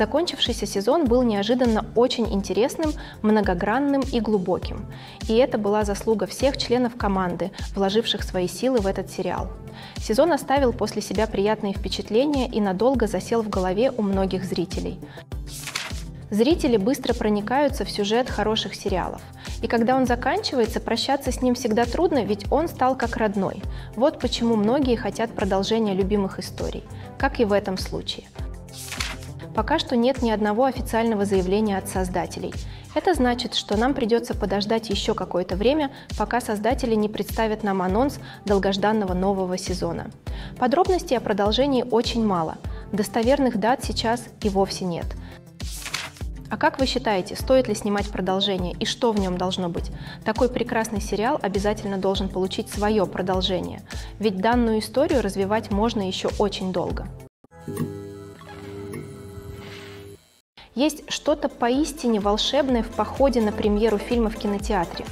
Закончившийся сезон был неожиданно очень интересным, многогранным и глубоким. И это была заслуга всех членов команды, вложивших свои силы в этот сериал. Сезон оставил после себя приятные впечатления и надолго засел в голове у многих зрителей. Зрители быстро проникаются в сюжет хороших сериалов. И когда он заканчивается, прощаться с ним всегда трудно, ведь он стал как родной. Вот почему многие хотят продолжения любимых историй, как и в этом случае. Пока что нет ни одного официального заявления от создателей. Это значит, что нам придется подождать еще какое-то время, пока создатели не представят нам анонс долгожданного нового сезона. Подробностей о продолжении очень мало, достоверных дат сейчас и вовсе нет. А как вы считаете, стоит ли снимать продолжение и что в нем должно быть? Такой прекрасный сериал обязательно должен получить свое продолжение, ведь данную историю развивать можно еще очень долго. Есть что-то поистине волшебное в походе на премьеру фильма в кинотеатре.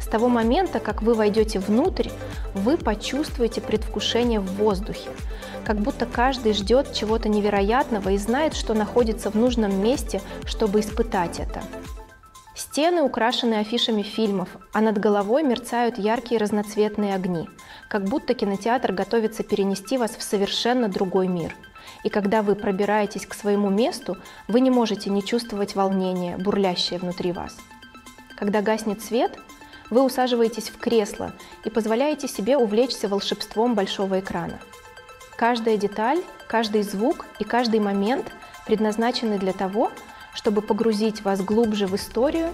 С того момента, как вы войдете внутрь, вы почувствуете предвкушение в воздухе, как будто каждый ждет чего-то невероятного и знает, что находится в нужном месте, чтобы испытать это. Стены украшены афишами фильмов, а над головой мерцают яркие разноцветные огни, как будто кинотеатр готовится перенести вас в совершенно другой мир. И когда вы пробираетесь к своему месту, вы не можете не чувствовать волнение, бурлящее внутри вас. Когда гаснет свет, вы усаживаетесь в кресло и позволяете себе увлечься волшебством большого экрана. Каждая деталь, каждый звук и каждый момент предназначены для того, чтобы погрузить вас глубже в историю,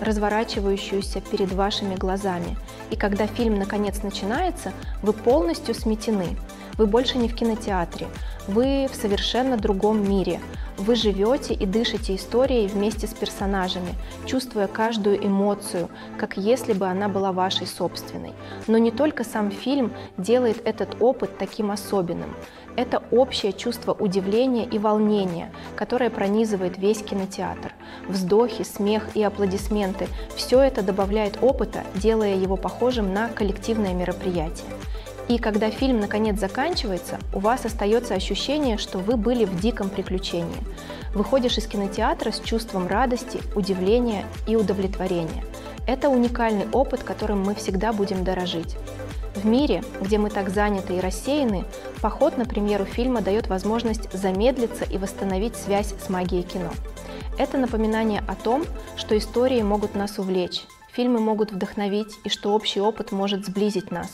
разворачивающуюся перед вашими глазами. И когда фильм наконец начинается, вы полностью сметены. Вы больше не в кинотеатре, вы в совершенно другом мире. Вы живете и дышите историей вместе с персонажами, чувствуя каждую эмоцию, как если бы она была вашей собственной. Но не только сам фильм делает этот опыт таким особенным. Это общее чувство удивления и волнения, которое пронизывает весь кинотеатр. Вздохи, смех и аплодисменты – все это добавляет опыта, делая его похожим на коллективное мероприятие. И когда фильм наконец заканчивается, у вас остается ощущение, что вы были в диком приключении. Выходишь из кинотеатра с чувством радости, удивления и удовлетворения. Это уникальный опыт, которым мы всегда будем дорожить. В мире, где мы так заняты и рассеяны, поход на премьеру фильма дает возможность замедлиться и восстановить связь с магией кино. Это напоминание о том, что истории могут нас увлечь, фильмы могут вдохновить и что общий опыт может сблизить нас.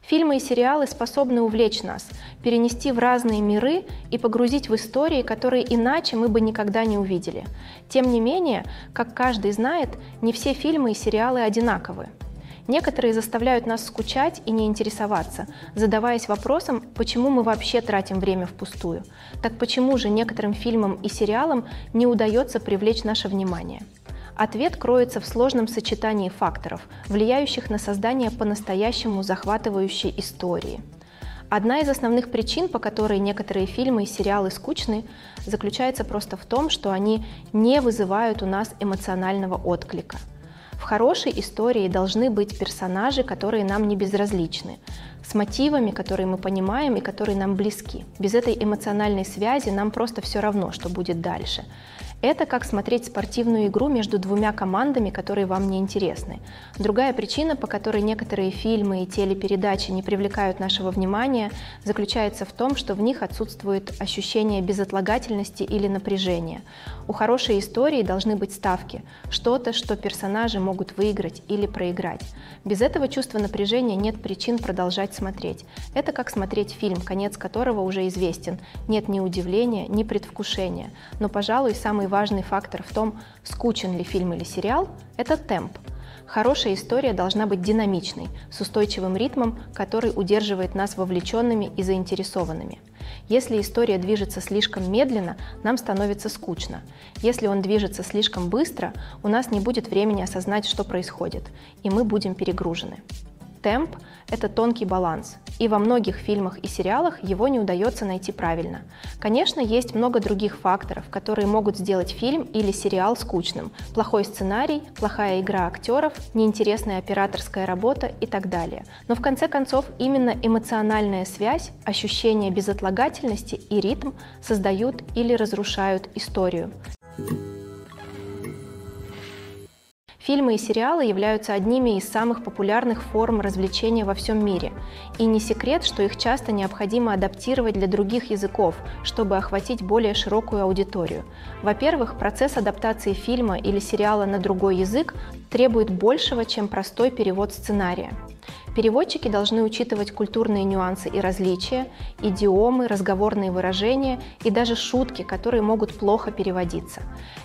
Фильмы и сериалы способны увлечь нас, перенести в разные миры и погрузить в истории, которые иначе мы бы никогда не увидели. Тем не менее, как каждый знает, не все фильмы и сериалы одинаковы. Некоторые заставляют нас скучать и не интересоваться, задаваясь вопросом, почему мы вообще тратим время впустую. Так почему же некоторым фильмам и сериалам не удается привлечь наше внимание? Ответ кроется в сложном сочетании факторов, влияющих на создание по-настоящему захватывающей истории. Одна из основных причин, по которой некоторые фильмы и сериалы скучны, заключается просто в том, что они не вызывают у нас эмоционального отклика. В хорошей истории должны быть персонажи, которые нам не безразличны, с мотивами, которые мы понимаем и которые нам близки. Без этой эмоциональной связи нам просто все равно, что будет дальше. Это как смотреть спортивную игру между двумя командами, которые вам не интересны. Другая причина, по которой некоторые фильмы и телепередачи не привлекают нашего внимания, заключается в том, что в них отсутствует ощущение безотлагательности или напряжения. У хорошей истории должны быть ставки, что-то, что персонажи могут выиграть или проиграть. Без этого чувства напряжения нет причин продолжать смотреть. Это как смотреть фильм, конец которого уже известен. Нет ни удивления, ни предвкушения. Но, пожалуй, самый важный фактор в том, скучен ли фильм или сериал, это темп. Хорошая история должна быть динамичной, с устойчивым ритмом, который удерживает нас вовлеченными и заинтересованными. Если история движется слишком медленно, нам становится скучно. Если он движется слишком быстро, у нас не будет времени осознать, что происходит, и мы будем перегружены. Темп – это тонкий баланс, и во многих фильмах и сериалах его не удается найти правильно. Конечно, есть много других факторов, которые могут сделать фильм или сериал скучным – плохой сценарий, плохая игра актеров, неинтересная операторская работа и так далее. Но в конце концов именно эмоциональная связь, ощущение безотлагательности и ритм создают или разрушают историю. Фильмы и сериалы являются одними из самых популярных форм развлечения во всем мире. И не секрет, что их часто необходимо адаптировать для других языков, чтобы охватить более широкую аудиторию. Во-первых, процесс адаптации фильма или сериала на другой язык требует большего, чем простой перевод сценария. Переводчики должны учитывать культурные нюансы и различия, идиомы, разговорные выражения и даже шутки, которые могут плохо переводиться.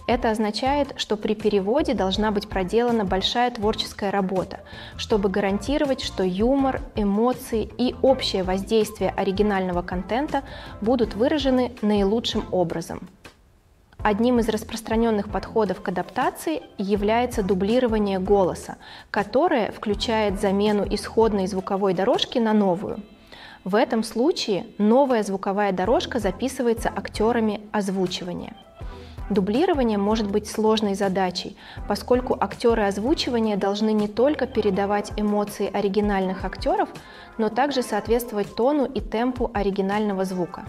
Это означает, что при переводе должна быть проделана большая творческая работа, чтобы гарантировать, что юмор, эмоции и общее воздействие оригинального контента будут выражены наилучшим образом. Одним из распространенных подходов к адаптации является дублирование голоса, которое включает замену исходной звуковой дорожки на новую. В этом случае новая звуковая дорожка записывается актерами озвучивания. Дублирование может быть сложной задачей, поскольку актеры озвучивания должны не только передавать эмоции оригинальных актеров, но также соответствовать тону и темпу оригинального звука.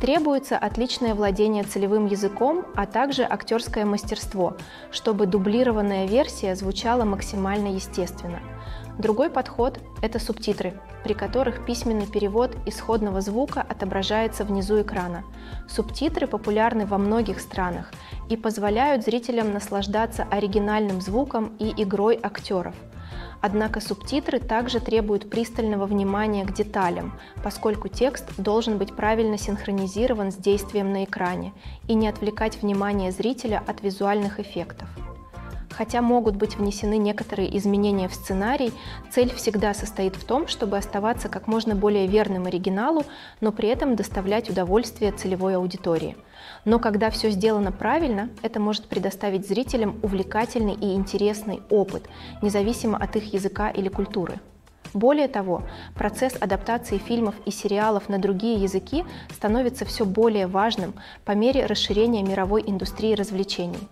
Требуется отличное владение целевым языком, а также актерское мастерство, чтобы дублированная версия звучала максимально естественно. Другой подход – это субтитры, при которых письменный перевод исходного звука отображается внизу экрана. Субтитры популярны во многих странах и позволяют зрителям наслаждаться оригинальным звуком и игрой актеров. Однако субтитры также требуют пристального внимания к деталям, поскольку текст должен быть правильно синхронизирован с действием на экране и не отвлекать внимание зрителя от визуальных эффектов. Хотя могут быть внесены некоторые изменения в сценарий, цель всегда состоит в том, чтобы оставаться как можно более верным оригиналу, но при этом доставлять удовольствие целевой аудитории. Но когда все сделано правильно, это может предоставить зрителям увлекательный и интересный опыт, независимо от их языка или культуры. Более того, процесс адаптации фильмов и сериалов на другие языки становится все более важным по мере расширения мировой индустрии развлечений.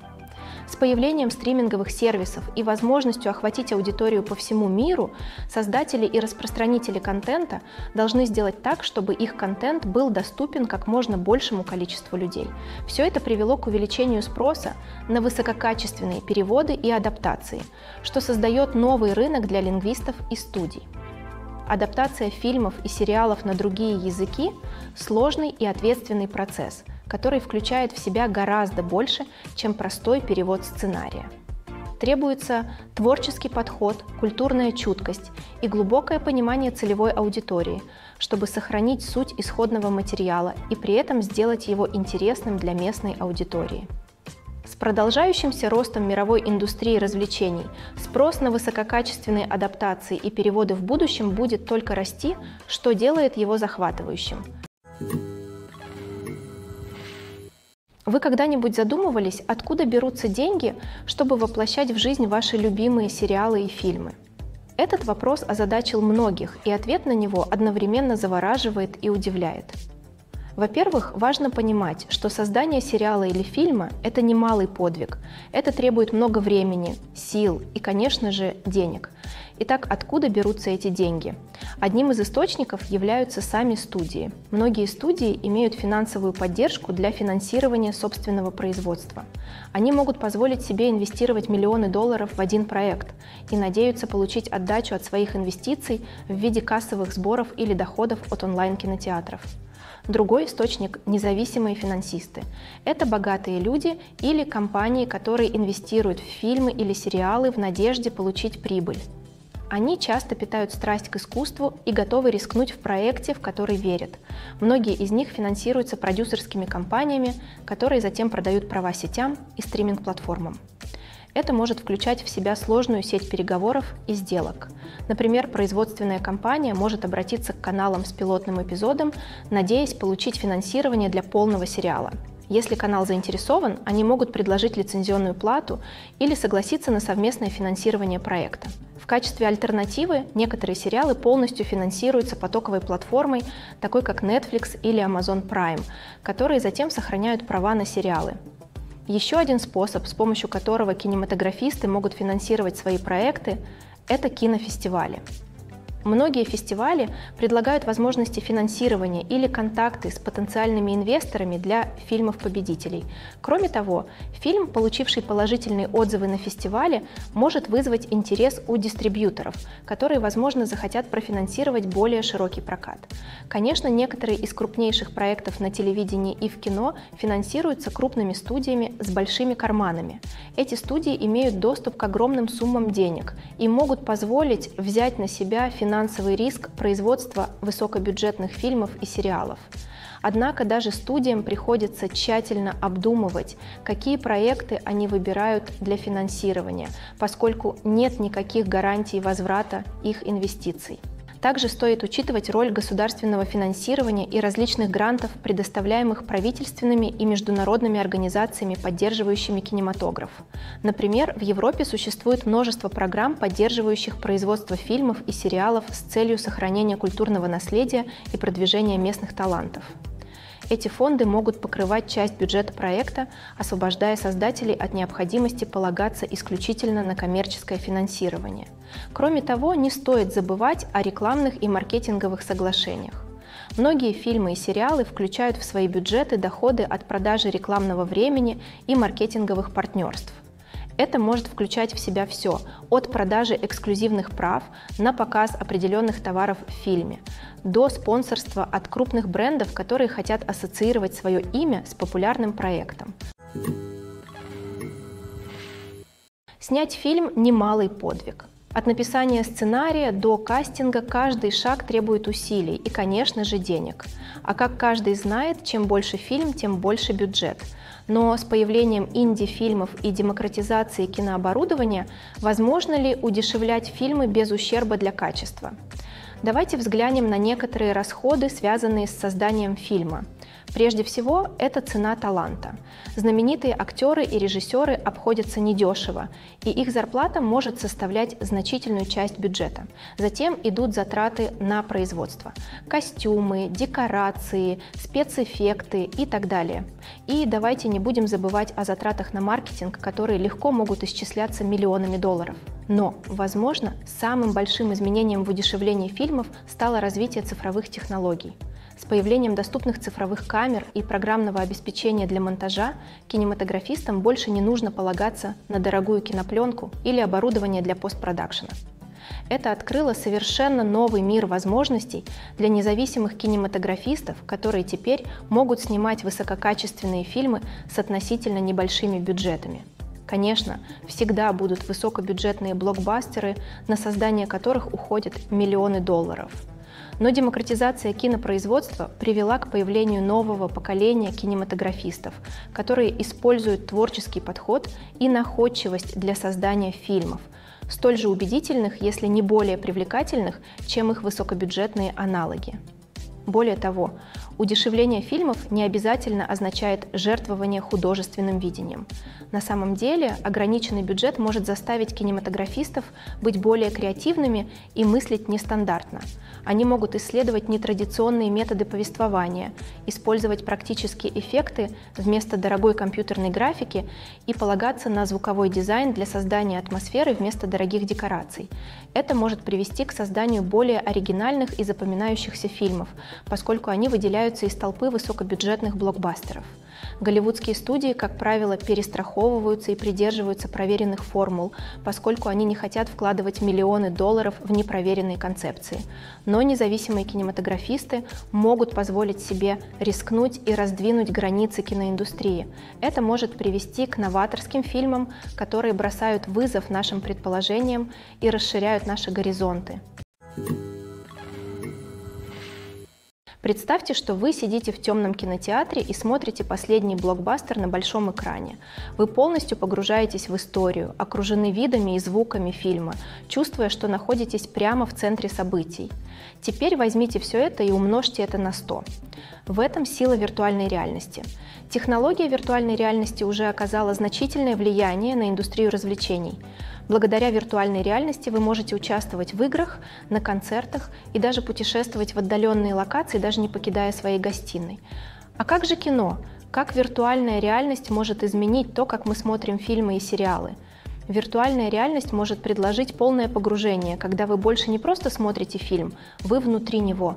С появлением стриминговых сервисов и возможностью охватить аудиторию по всему миру, создатели и распространители контента должны сделать так, чтобы их контент был доступен как можно большему количеству людей. Все это привело к увеличению спроса на высококачественные переводы и адаптации, что создает новый рынок для лингвистов и студий. Адаптация фильмов и сериалов на другие языки – сложный и ответственный процесс, который включает в себя гораздо больше, чем простой перевод сценария. Требуется творческий подход, культурная чуткость и глубокое понимание целевой аудитории, чтобы сохранить суть исходного материала и при этом сделать его интересным для местной аудитории. С продолжающимся ростом мировой индустрии развлечений спрос на высококачественные адаптации и переводы в будущем будет только расти, что делает его захватывающим. Вы когда-нибудь задумывались, откуда берутся деньги, чтобы воплощать в жизнь ваши любимые сериалы и фильмы? Этот вопрос озадачил многих, и ответ на него одновременно завораживает и удивляет. Во-первых, важно понимать, что создание сериала или фильма – это немалый подвиг. Это требует много времени, сил и, конечно же, денег. Итак, откуда берутся эти деньги? Одним из источников являются сами студии. Многие студии имеют финансовую поддержку для финансирования собственного производства. Они могут позволить себе инвестировать миллионы долларов в один проект и надеются получить отдачу от своих инвестиций в виде кассовых сборов или доходов от онлайн-кинотеатров. Другой источник – независимые финансисты. Это богатые люди или компании, которые инвестируют в фильмы или сериалы в надежде получить прибыль. Они часто питают страсть к искусству и готовы рискнуть в проекте, в который верят. Многие из них финансируются продюсерскими компаниями, которые затем продают права сетям и стриминг-платформам. Это может включать в себя сложную сеть переговоров и сделок. Например, производственная компания может обратиться к каналам с пилотным эпизодом, надеясь получить финансирование для полного сериала. Если канал заинтересован, они могут предложить лицензионную плату или согласиться на совместное финансирование проекта. В качестве альтернативы некоторые сериалы полностью финансируются потоковой платформой, такой как Netflix или Amazon Prime, которые затем сохраняют права на сериалы. Еще один способ, с помощью которого кинематографисты могут финансировать свои проекты, это кинофестивали. Многие фестивали предлагают возможности финансирования или контакты с потенциальными инвесторами для фильмов-победителей. Кроме того, фильм, получивший положительные отзывы на фестивале, может вызвать интерес у дистрибьюторов, которые, возможно, захотят профинансировать более широкий прокат. Конечно, некоторые из крупнейших проектов на телевидении и в кино финансируются крупными студиями с большими карманами. Эти студии имеют доступ к огромным суммам денег и могут позволить взять на себя финансовый риск производства высокобюджетных фильмов и сериалов. Однако даже студиям приходится тщательно обдумывать, какие проекты они выбирают для финансирования, поскольку нет никаких гарантий возврата их инвестиций. Также стоит учитывать роль государственного финансирования и различных грантов, предоставляемых правительственными и международными организациями, поддерживающими кинематограф. Например, в Европе существует множество программ, поддерживающих производство фильмов и сериалов с целью сохранения культурного наследия и продвижения местных талантов. Эти фонды могут покрывать часть бюджета проекта, освобождая создателей от необходимости полагаться исключительно на коммерческое финансирование. Кроме того, не стоит забывать о рекламных и маркетинговых соглашениях. Многие фильмы и сериалы включают в свои бюджеты доходы от продажи рекламного времени и маркетинговых партнерств. Это может включать в себя все, от продажи эксклюзивных прав на показ определенных товаров в фильме, до спонсорства от крупных брендов, которые хотят ассоциировать свое имя с популярным проектом. Снять фильм – немалый подвиг. От написания сценария до кастинга каждый шаг требует усилий и, конечно же, денег. А как каждый знает, чем больше фильм, тем больше бюджет. Но с появлением инди-фильмов и демократизации кинооборудования, возможно ли удешевлять фильмы без ущерба для качества? Давайте взглянем на некоторые расходы, связанные с созданием фильма. Прежде всего, это цена таланта. Знаменитые актеры и режиссеры обходятся недешево, и их зарплата может составлять значительную часть бюджета. Затем идут затраты на производство – костюмы, декорации, спецэффекты и так далее. И давайте не будем забывать о затратах на маркетинг, которые легко могут исчисляться миллионами долларов. Но, возможно, самым большим изменением в удешевлении фильмов стало развитие цифровых технологий. С появлением доступных цифровых камер и программного обеспечения для монтажа кинематографистам больше не нужно полагаться на дорогую кинопленку или оборудование для постпродакшена. Это открыло совершенно новый мир возможностей для независимых кинематографистов, которые теперь могут снимать высококачественные фильмы с относительно небольшими бюджетами. Конечно, всегда будут высокобюджетные блокбастеры, на создание которых уходят миллионы долларов. Но демократизация кинопроизводства привела к появлению нового поколения кинематографистов, которые используют творческий подход и находчивость для создания фильмов, столь же убедительных, если не более привлекательных, чем их высокобюджетные аналоги. Более того, удешевление фильмов не обязательно означает жертвование художественным видением. На самом деле, ограниченный бюджет может заставить кинематографистов быть более креативными и мыслить нестандартно. Они могут исследовать нетрадиционные методы повествования, использовать практические эффекты вместо дорогой компьютерной графики и полагаться на звуковой дизайн для создания атмосферы вместо дорогих декораций. Это может привести к созданию более оригинальных и запоминающихся фильмов, поскольку они выделяются из толпы высокобюджетных блокбастеров. Голливудские студии, как правило, перестраховываются и придерживаются проверенных формул, поскольку они не хотят вкладывать миллионы долларов в непроверенные концепции. Но независимые кинематографисты могут позволить себе рискнуть и раздвинуть границы киноиндустрии. Это может привести к новаторским фильмам, которые бросают вызов нашим предположениям и расширяют наши горизонты. Представьте, что вы сидите в темном кинотеатре и смотрите последний блокбастер на большом экране. Вы полностью погружаетесь в историю, окружены видами и звуками фильма, чувствуя, что находитесь прямо в центре событий. Теперь возьмите все это и умножьте это на 100. В этом сила виртуальной реальности. Технология виртуальной реальности уже оказала значительное влияние на индустрию развлечений. Благодаря виртуальной реальности вы можете участвовать в играх, на концертах и даже путешествовать в отдаленные локации, даже не покидая своей гостиной. А как же кино? Как виртуальная реальность может изменить то, как мы смотрим фильмы и сериалы? Виртуальная реальность может предложить полное погружение, когда вы больше не просто смотрите фильм, вы внутри него.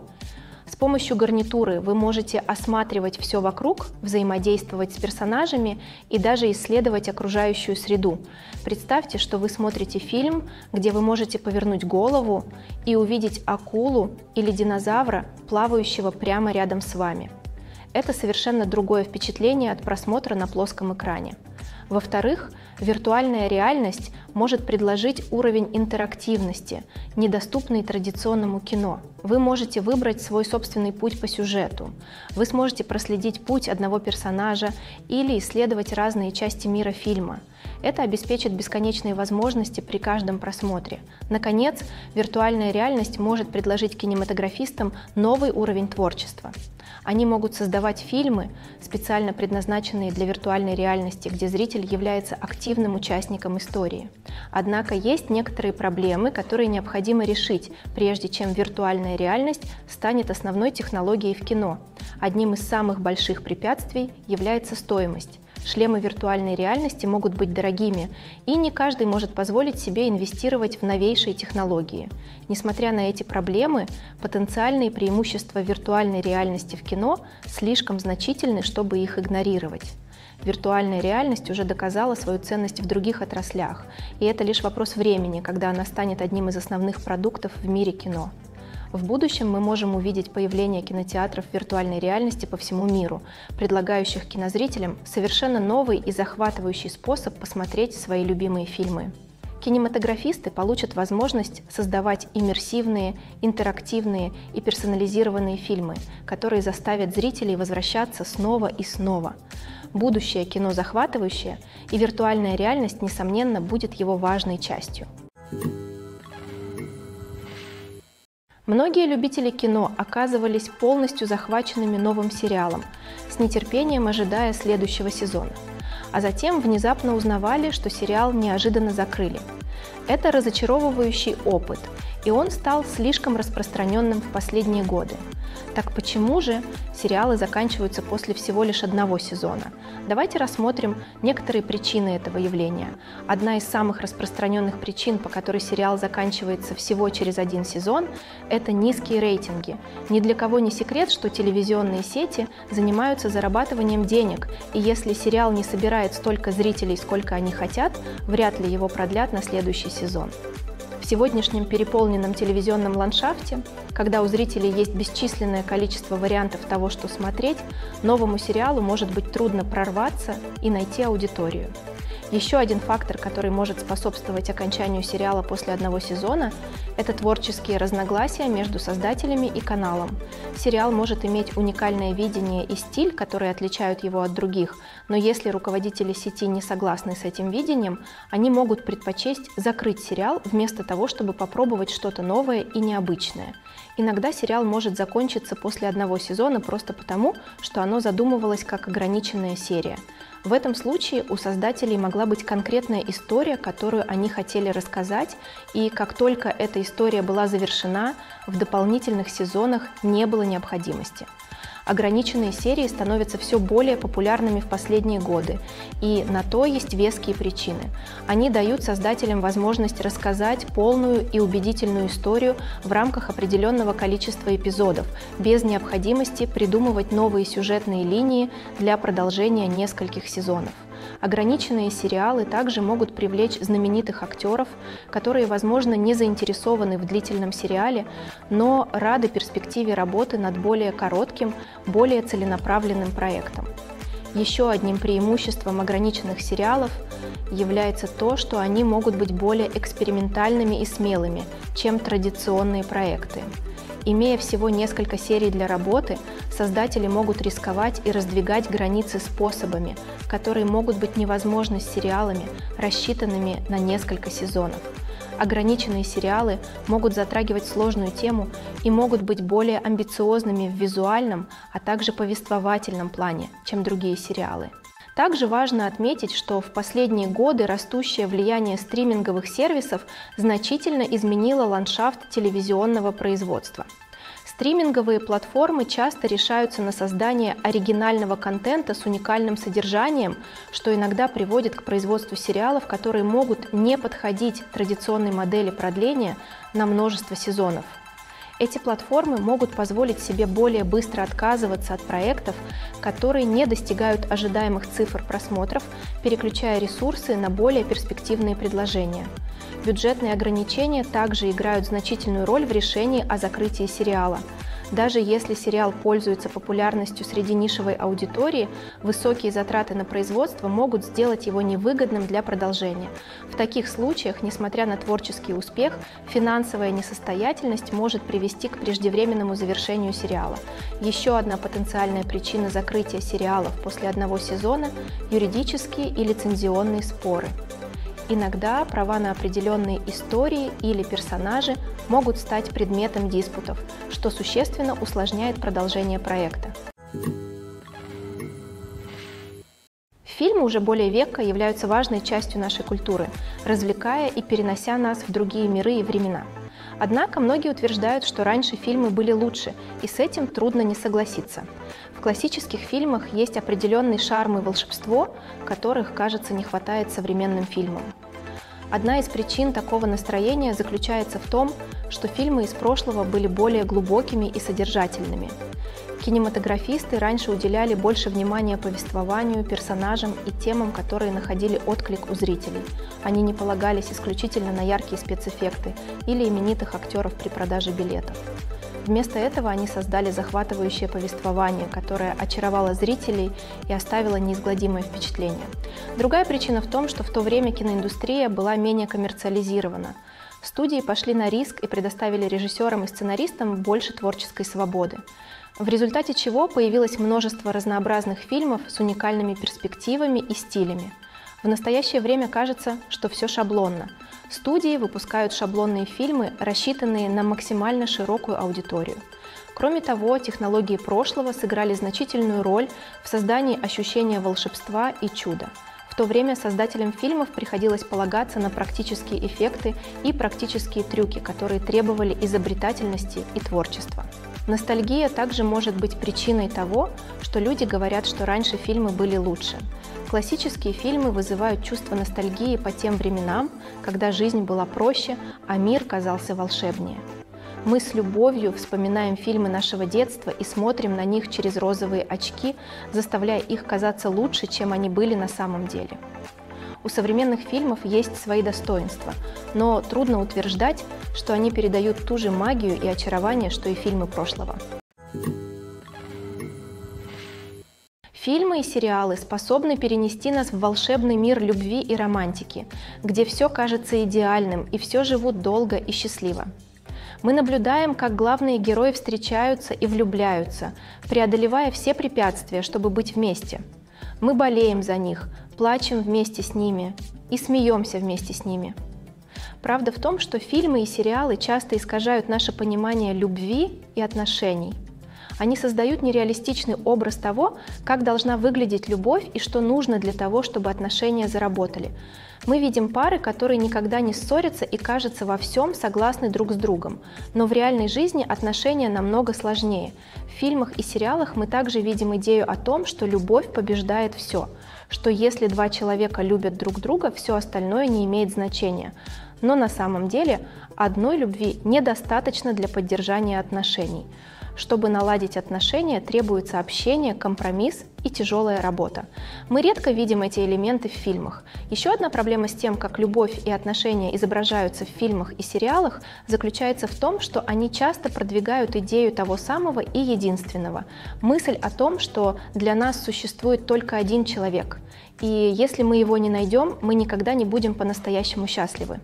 С помощью гарнитуры вы можете осматривать все вокруг, взаимодействовать с персонажами и даже исследовать окружающую среду. Представьте, что вы смотрите фильм, где вы можете повернуть голову и увидеть акулу или динозавра, плавающего прямо рядом с вами. Это совершенно другое впечатление от просмотра на плоском экране. Во-вторых, виртуальная реальность может предложить уровень интерактивности, недоступный традиционному кино. Вы можете выбрать свой собственный путь по сюжету. Вы сможете проследить путь одного персонажа или исследовать разные части мира фильма. Это обеспечит бесконечные возможности при каждом просмотре. Наконец, виртуальная реальность может предложить кинематографистам новый уровень творчества. Они могут создавать фильмы, специально предназначенные для виртуальной реальности, где зритель является активным участником истории. Однако есть некоторые проблемы, которые необходимо решить, прежде чем виртуальная реальность станет основной технологией в кино. Одним из самых больших препятствий является стоимость. Шлемы виртуальной реальности могут быть дорогими, и не каждый может позволить себе инвестировать в новейшие технологии. Несмотря на эти проблемы, потенциальные преимущества виртуальной реальности в кино слишком значительны, чтобы их игнорировать. Виртуальная реальность уже доказала свою ценность в других отраслях, и это лишь вопрос времени, когда она станет одним из основных продуктов в мире кино. В будущем мы можем увидеть появление кинотеатров виртуальной реальности по всему миру, предлагающих кинозрителям совершенно новый и захватывающий способ посмотреть свои любимые фильмы. Кинематографисты получат возможность создавать иммерсивные, интерактивные и персонализированные фильмы, которые заставят зрителей возвращаться снова и снова. Будущее кино захватывающее, и виртуальная реальность, несомненно, будет его важной частью. Многие любители кино оказывались полностью захваченными новым сериалом, с нетерпением ожидая следующего сезона. А затем внезапно узнавали, что сериал неожиданно закрыли. Это разочаровывающий опыт, и он стал слишком распространенным в последние годы. Так почему же сериалы заканчиваются после всего лишь одного сезона? Давайте рассмотрим некоторые причины этого явления. Одна из самых распространенных причин, по которой сериал заканчивается всего через один сезон, это низкие рейтинги. Ни для кого не секрет, что телевизионные сети занимаются зарабатыванием денег, и если сериал не собирает столько зрителей, сколько они хотят, вряд ли его продлят на следующий сезон. В сегодняшнем переполненном телевизионном ландшафте, когда у зрителей есть бесчисленное количество вариантов того, что смотреть, новому сериалу может быть трудно прорваться и найти аудиторию. Еще один фактор, который может способствовать окончанию сериала после одного сезона, это творческие разногласия между создателями и каналом. Сериал может иметь уникальное видение и стиль, которые отличают его от других, но если руководители сети не согласны с этим видением, они могут предпочесть закрыть сериал вместо того, чтобы попробовать что-то новое и необычное. Иногда сериал может закончиться после одного сезона просто потому, что оно задумывалось как ограниченная серия. В этом случае у создателей могла быть конкретная история, которую они хотели рассказать, и как только эта история была завершена, в дополнительных сезонах не было необходимости. Ограниченные серии становятся все более популярными в последние годы, и на то есть веские причины. Они дают создателям возможность рассказать полную и убедительную историю в рамках определенного количества эпизодов, без необходимости придумывать новые сюжетные линии для продолжения нескольких сезонов. Ограниченные сериалы также могут привлечь знаменитых актеров, которые, возможно, не заинтересованы в длительном сериале, но рады перспективе работы над более коротким, более целенаправленным проектом. Еще одним преимуществом ограниченных сериалов является то, что они могут быть более экспериментальными и смелыми, чем традиционные проекты. Имея всего несколько серий для работы, создатели могут рисковать и раздвигать границы способами, которые могут быть невозможны с сериалами, рассчитанными на несколько сезонов. Ограниченные сериалы могут затрагивать сложную тему и могут быть более амбициозными в визуальном, а также повествовательном плане, чем другие сериалы. Также важно отметить, что в последние годы растущее влияние стриминговых сервисов значительно изменило ландшафт телевизионного производства. Стриминговые платформы часто решаются на создание оригинального контента с уникальным содержанием, что иногда приводит к производству сериалов, которые могут не подходить традиционной модели продления на множество сезонов. Эти платформы могут позволить себе более быстро отказываться от проектов, которые не достигают ожидаемых цифр просмотров, переключая ресурсы на более перспективные предложения. Бюджетные ограничения также играют значительную роль в решении о закрытии сериала. Даже если сериал пользуется популярностью среди нишевой аудитории, высокие затраты на производство могут сделать его невыгодным для продолжения. В таких случаях, несмотря на творческий успех, финансовая несостоятельность может привести к преждевременному завершению сериала. Еще одна потенциальная причина закрытия сериалов после одного сезона – юридические и лицензионные споры. Иногда права на определенные истории или персонажи могут стать предметом диспутов, что существенно усложняет продолжение проекта. Фильмы уже более века являются важной частью нашей культуры, развлекая и перенося нас в другие миры и времена. Однако многие утверждают, что раньше фильмы были лучше, и с этим трудно не согласиться. В классических фильмах есть определенный шарм и волшебство, которых, кажется, не хватает современным фильмам. Одна из причин такого настроения заключается в том, что фильмы из прошлого были более глубокими и содержательными. Кинематографисты раньше уделяли больше внимания повествованию, персонажам и темам, которые находили отклик у зрителей. Они не полагались исключительно на яркие спецэффекты или именитых актеров при продаже билетов. Вместо этого они создали захватывающее повествование, которое очаровало зрителей и оставило неизгладимое впечатление. Другая причина в том, что в то время киноиндустрия была менее коммерциализирована. Студии пошли на риск и предоставили режиссерам и сценаристам больше творческой свободы, в результате чего появилось множество разнообразных фильмов с уникальными перспективами и стилями. В настоящее время кажется, что все шаблонно. Студии выпускают шаблонные фильмы, рассчитанные на максимально широкую аудиторию. Кроме того, технологии прошлого сыграли значительную роль в создании ощущения волшебства и чуда. В то время создателям фильмов приходилось полагаться на практические эффекты и практические трюки, которые требовали изобретательности и творчества. Ностальгия также может быть причиной того, что люди говорят, что раньше фильмы были лучше. Классические фильмы вызывают чувство ностальгии по тем временам, когда жизнь была проще, а мир казался волшебнее. Мы с любовью вспоминаем фильмы нашего детства и смотрим на них через розовые очки, заставляя их казаться лучше, чем они были на самом деле. У современных фильмов есть свои достоинства, но трудно утверждать, что они передают ту же магию и очарование, что и фильмы прошлого. Фильмы и сериалы способны перенести нас в волшебный мир любви и романтики, где все кажется идеальным и все живут долго и счастливо. Мы наблюдаем, как главные герои встречаются и влюбляются, преодолевая все препятствия, чтобы быть вместе. Мы болеем за них, плачем вместе с ними и смеемся вместе с ними. Правда в том, что фильмы и сериалы часто искажают наше понимание любви и отношений. Они создают нереалистичный образ того, как должна выглядеть любовь и что нужно для того, чтобы отношения заработали. Мы видим пары, которые никогда не ссорятся и, кажется, во всем согласны друг с другом. Но в реальной жизни отношения намного сложнее. В фильмах и сериалах мы также видим идею о том, что любовь побеждает все, что если два человека любят друг друга, все остальное не имеет значения. Но на самом деле одной любви недостаточно для поддержания отношений. Чтобы наладить отношения, требуется общение, компромисс и тяжелая работа. Мы редко видим эти элементы в фильмах. Еще одна проблема с тем, как любовь и отношения изображаются в фильмах и сериалах, заключается в том, что они часто продвигают идею того самого и единственного. Мысль о том, что для нас существует только один человек. И если мы его не найдем, мы никогда не будем по-настоящему счастливы.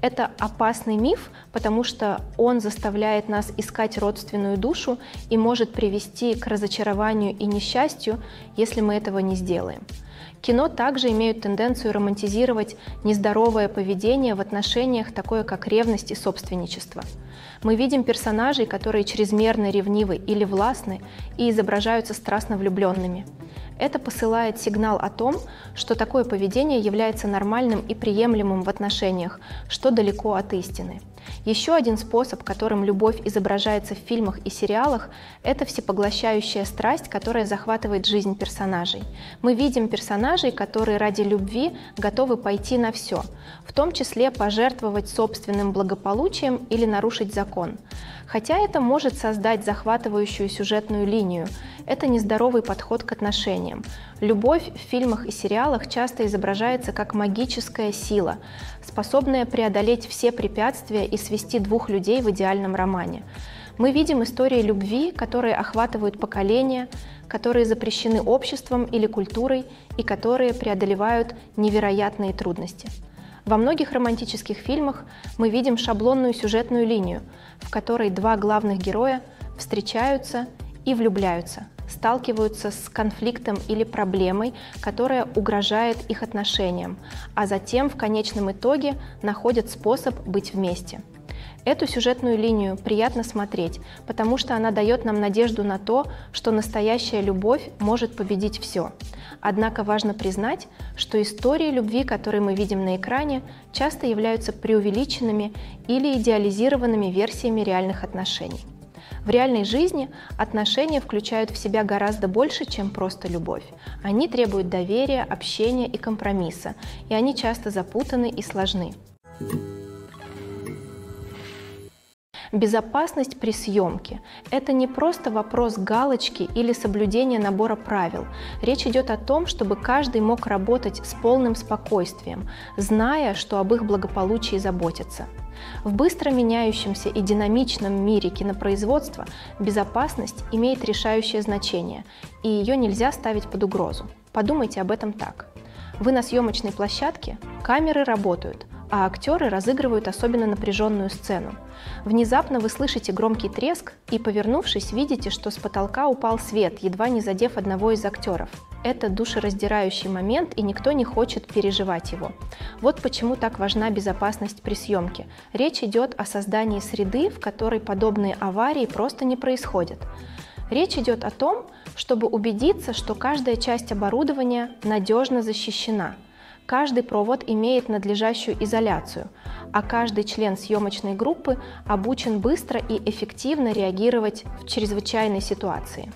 Это опасный миф, потому что он заставляет нас искать родственную душу и может привести к разочарованию и несчастью, если мы этого не сделаем. Кино также имеют тенденцию романтизировать нездоровое поведение в отношениях, такое как ревность и собственничество. Мы видим персонажей, которые чрезмерно ревнивы или властны и изображаются страстно влюбленными. Это посылает сигнал о том, что такое поведение является нормальным и приемлемым в отношениях, что далеко от истины. Еще один способ, которым любовь изображается в фильмах и сериалах, это всепоглощающая страсть, которая захватывает жизнь персонажей. Мы видим персонажей, которые ради любви готовы пойти на все, в том числе пожертвовать собственным благополучием или нарушить закон. Хотя это может создать захватывающую сюжетную линию, это нездоровый подход к отношениям. Любовь в фильмах и сериалах часто изображается как магическая сила, способная преодолеть все препятствия и свести двух людей в идеальном романе. Мы видим истории любви, которые охватывают поколения, которые запрещены обществом или культурой и которые преодолевают невероятные трудности. Во многих романтических фильмах мы видим шаблонную сюжетную линию, в которой два главных героя встречаются и влюбляются, сталкиваются с конфликтом или проблемой, которая угрожает их отношениям, а затем в конечном итоге находят способ быть вместе. Эту сюжетную линию приятно смотреть, потому что она дает нам надежду на то, что настоящая любовь может победить все. Однако важно признать, что истории любви, которые мы видим на экране, часто являются преувеличенными или идеализированными версиями реальных отношений. В реальной жизни отношения включают в себя гораздо больше, чем просто любовь. Они требуют доверия, общения и компромисса, и они часто запутаны и сложны. Безопасность при съемке – это не просто вопрос галочки или соблюдения набора правил. Речь идет о том, чтобы каждый мог работать с полным спокойствием, зная, что об их благополучии заботятся. В быстро меняющемся и динамичном мире кинопроизводства безопасность имеет решающее значение, и ее нельзя ставить под угрозу. Подумайте об этом так. Вы на съемочной площадке, камеры работают, а актеры разыгрывают особенно напряженную сцену. Внезапно вы слышите громкий треск и, повернувшись, видите, что с потолка упал свет, едва не задев одного из актеров. Это душераздирающий момент, и никто не хочет переживать его. Вот почему так важна безопасность при съемке. Речь идет о создании среды, в которой подобные аварии просто не происходят. Речь идет о том, чтобы убедиться, что каждая часть оборудования надежно защищена. Каждый провод имеет надлежащую изоляцию, а каждый член съемочной группы обучен быстро и эффективно реагировать в чрезвычайной ситуации.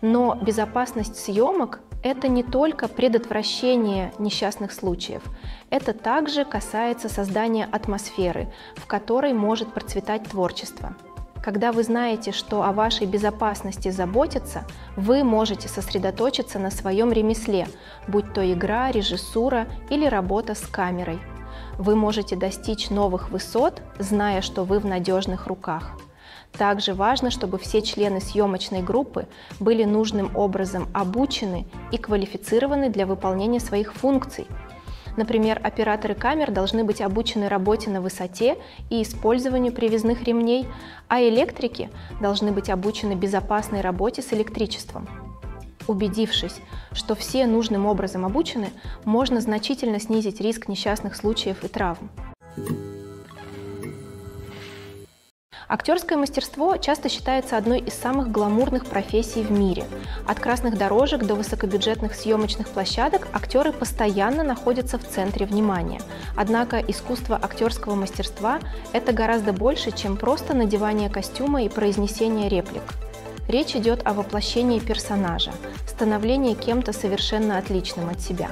Но безопасность съемок – это не только предотвращение несчастных случаев, это также касается создания атмосферы, в которой может процветать творчество. Когда вы знаете, что о вашей безопасности заботятся, вы можете сосредоточиться на своем ремесле, будь то игра, режиссура или работа с камерой. Вы можете достичь новых высот, зная, что вы в надежных руках. Также важно, чтобы все члены съемочной группы были нужным образом обучены и квалифицированы для выполнения своих функций. Например, операторы камер должны быть обучены работе на высоте и использованию привязных ремней, а электрики должны быть обучены безопасной работе с электричеством. Убедившись, что все нужным образом обучены, можно значительно снизить риск несчастных случаев и травм. Актерское мастерство часто считается одной из самых гламурных профессий в мире. От красных дорожек до высокобюджетных съемочных площадок актеры постоянно находятся в центре внимания. Однако искусство актерского мастерства – это гораздо больше, чем просто надевание костюма и произнесение реплик. Речь идет о воплощении персонажа, становлении кем-то совершенно отличным от себя.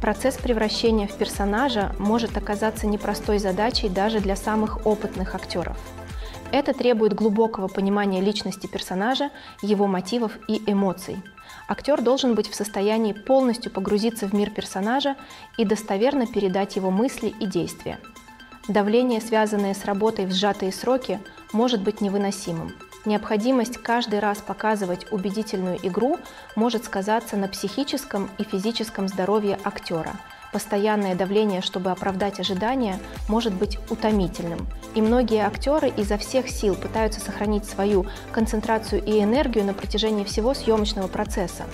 Процесс превращения в персонажа может оказаться непростой задачей даже для самых опытных актеров. Это требует глубокого понимания личности персонажа, его мотивов и эмоций. Актер должен быть в состоянии полностью погрузиться в мир персонажа и достоверно передать его мысли и действия. Давление, связанное с работой в сжатые сроки, может быть невыносимым. Необходимость каждый раз показывать убедительную игру может сказаться на психическом и физическом здоровье актера. постоянное давление, чтобы оправдать ожидания, может быть утомительным. И многие актеры изо всех сил пытаются сохранить свою концентрацию и энергию на протяжении всего съемочного процесса.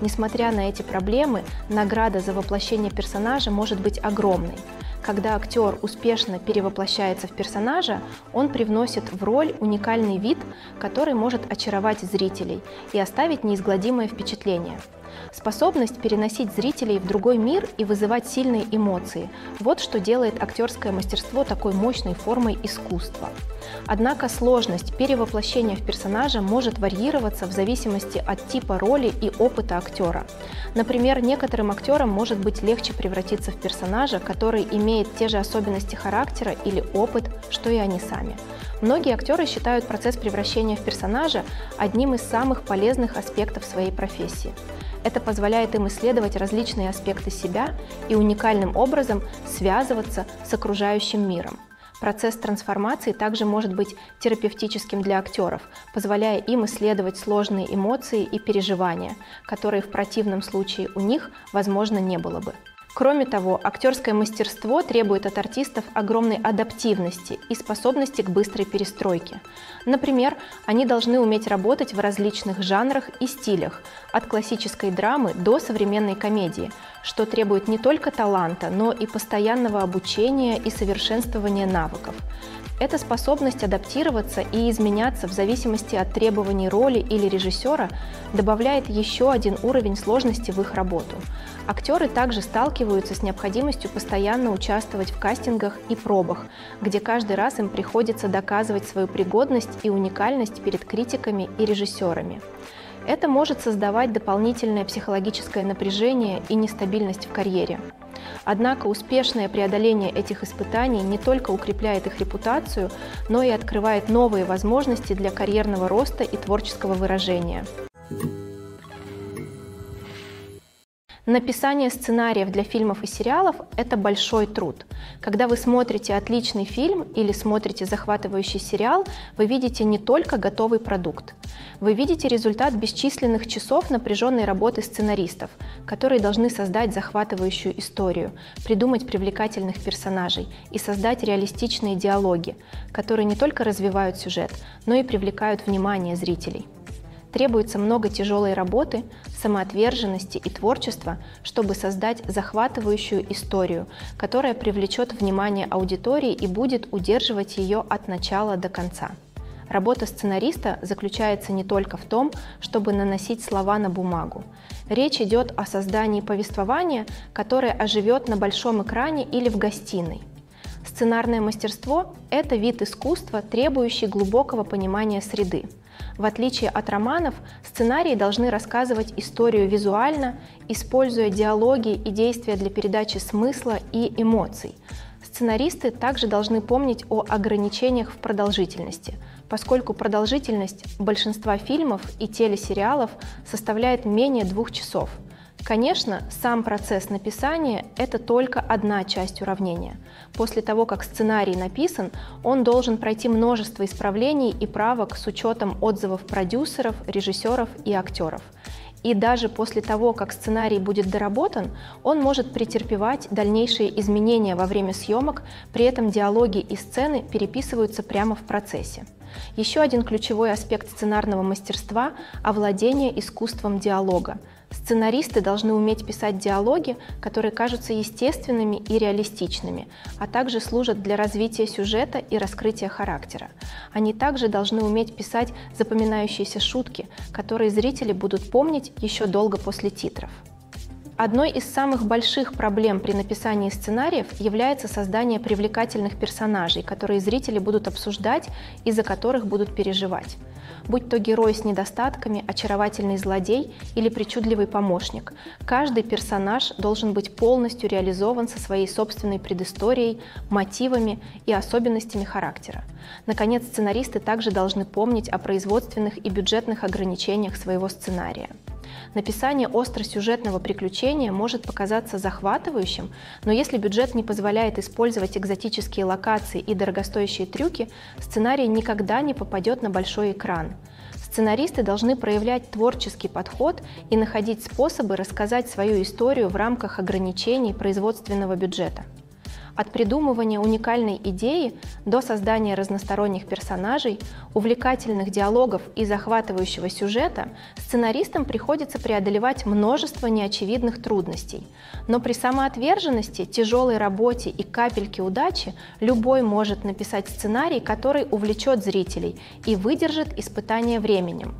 Несмотря на эти проблемы, награда за воплощение персонажа может быть огромной. Когда актер успешно перевоплощается в персонажа, он привносит в роль уникальный вид, который может очаровать зрителей и оставить неизгладимое впечатление. Способность переносить зрителей в другой мир и вызывать сильные эмоции – вот что делает актерское мастерство такой мощной формой искусства. Однако сложность перевоплощения в персонажа может варьироваться в зависимости от типа роли и опыта актера. Например, некоторым актерам может быть легче превратиться в персонажа, который имеет те же особенности характера или опыт, что и они сами. Многие актеры считают процесс превращения в персонажа одним из самых полезных аспектов своей профессии. Это позволяет им исследовать различные аспекты себя и уникальным образом связываться с окружающим миром. Процесс трансформации также может быть терапевтическим для актеров, позволяя им исследовать сложные эмоции и переживания, которые в противном случае у них, возможно, не было бы. Кроме того, актерское мастерство требует от артистов огромной адаптивности и способности к быстрой перестройке. Например, они должны уметь работать в различных жанрах и стилях, от классической драмы до современной комедии, что требует не только таланта, но и постоянного обучения и совершенствования навыков. Эта способность адаптироваться и изменяться в зависимости от требований роли или режиссера добавляет еще один уровень сложности в их работу. Актеры также сталкиваются с необходимостью постоянно участвовать в кастингах и пробах, где каждый раз им приходится доказывать свою пригодность и уникальность перед критиками и режиссерами. Это может создавать дополнительное психологическое напряжение и нестабильность в карьере. Однако успешное преодоление этих испытаний не только укрепляет их репутацию, но и открывает новые возможности для карьерного роста и творческого выражения. Написание сценариев для фильмов и сериалов – это большой труд. Когда вы смотрите отличный фильм или смотрите захватывающий сериал, вы видите не только готовый продукт. Вы видите результат бесчисленных часов напряженной работы сценаристов, которые должны создать захватывающую историю, придумать привлекательных персонажей и создать реалистичные диалоги, которые не только развивают сюжет, но и привлекают внимание зрителей. Требуется много тяжелой работы, самоотверженности и творчества, чтобы создать захватывающую историю, которая привлечет внимание аудитории и будет удерживать ее от начала до конца. Работа сценариста заключается не только в том, чтобы наносить слова на бумагу. Речь идет о создании повествования, которое оживет на большом экране или в гостиной. Сценарное мастерство – это вид искусства, требующий глубокого понимания среды. В отличие от романов, сценарии должны рассказывать историю визуально, используя диалоги и действия для передачи смысла и эмоций. Сценаристы также должны помнить о ограничениях в продолжительности, поскольку продолжительность большинства фильмов и телесериалов составляет менее 2 часов. Конечно, сам процесс написания – это только одна часть уравнения. После того, как сценарий написан, он должен пройти множество исправлений и правок с учетом отзывов продюсеров, режиссеров и актеров. И даже после того, как сценарий будет доработан, он может претерпевать дальнейшие изменения во время съемок, при этом диалоги и сцены переписываются прямо в процессе. Еще один ключевой аспект сценарного мастерства – овладение искусством диалога. Сценаристы должны уметь писать диалоги, которые кажутся естественными и реалистичными, а также служат для развития сюжета и раскрытия характера. Они также должны уметь писать запоминающиеся шутки, которые зрители будут помнить еще долго после титров. Одной из самых больших проблем при написании сценариев является создание привлекательных персонажей, которые зрители будут обсуждать и за которых будут переживать. Будь то герой с недостатками, очаровательный злодей или причудливый помощник, каждый персонаж должен быть полностью реализован со своей собственной предысторией, мотивами и особенностями характера. Наконец, сценаристы также должны помнить о производственных и бюджетных ограничениях своего сценария. Написание остросюжетного приключения может показаться захватывающим, но если бюджет не позволяет использовать экзотические локации и дорогостоящие трюки, сценарий никогда не попадет на большой экран. Сценаристы должны проявлять творческий подход и находить способы рассказать свою историю в рамках ограничений производственного бюджета. От придумывания уникальной идеи до создания разносторонних персонажей, увлекательных диалогов и захватывающего сюжета сценаристам приходится преодолевать множество неочевидных трудностей. Но при самоотверженности, тяжелой работе и капельке удачи любой может написать сценарий, который увлечет зрителей и выдержит испытания временем.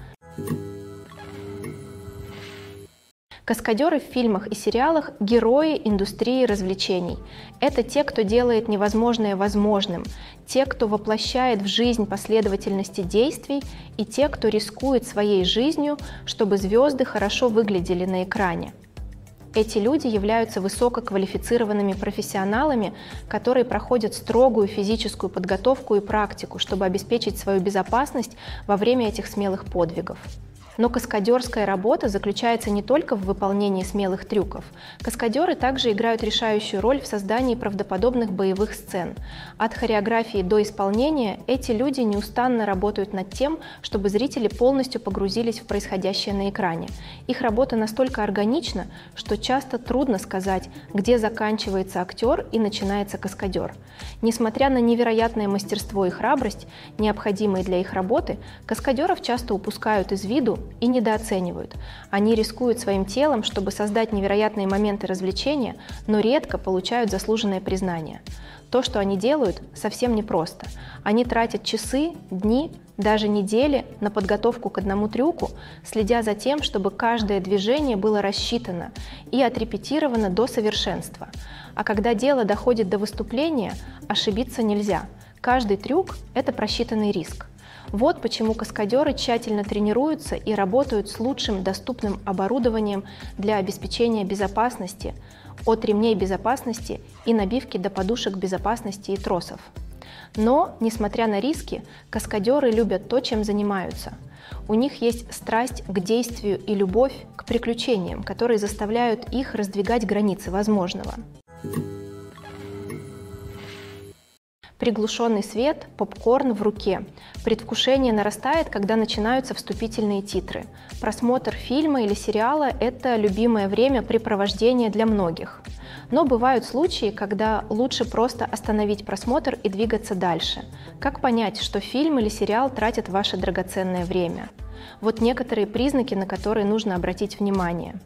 Каскадеры в фильмах и сериалах – герои индустрии развлечений. Это те, кто делает невозможное возможным, те, кто воплощает в жизнь последовательности действий и те, кто рискует своей жизнью, чтобы звезды хорошо выглядели на экране. Эти люди являются высококвалифицированными профессионалами, которые проходят строгую физическую подготовку и практику, чтобы обеспечить свою безопасность во время этих смелых подвигов. Но каскадерская работа заключается не только в выполнении смелых трюков. Каскадеры также играют решающую роль в создании правдоподобных боевых сцен. От хореографии до исполнения эти люди неустанно работают над тем, чтобы зрители полностью погрузились в происходящее на экране. Их работа настолько органична, что часто трудно сказать, где заканчивается актер и начинается каскадер. Несмотря на невероятное мастерство и храбрость, необходимые для их работы, каскадеров часто упускают из виду и недооценивают. Они рискуют своим телом, чтобы создать невероятные моменты развлечения, но редко получают заслуженное признание. То, что они делают, совсем непросто. Они тратят часы, дни, даже недели на подготовку к одному трюку, следя за тем, чтобы каждое движение было рассчитано и отрепетировано до совершенства. А когда дело доходит до выступления, ошибиться нельзя. Каждый трюк – это просчитанный риск. Вот почему каскадеры тщательно тренируются и работают с лучшим доступным оборудованием для обеспечения безопасности, от ремней безопасности и набивки до подушек безопасности и тросов. Но, несмотря на риски, каскадеры любят то, чем занимаются. У них есть страсть к действию и любовь к приключениям, которые заставляют их раздвигать границы возможного. Приглушенный свет, попкорн в руке. Предвкушение нарастает, когда начинаются вступительные титры. Просмотр фильма или сериала – это любимое времяпрепровождение для многих. Но бывают случаи, когда лучше просто остановить просмотр и двигаться дальше. Как понять, что фильм или сериал тратят ваше драгоценное время? Вот некоторые признаки, на которые нужно обратить внимание.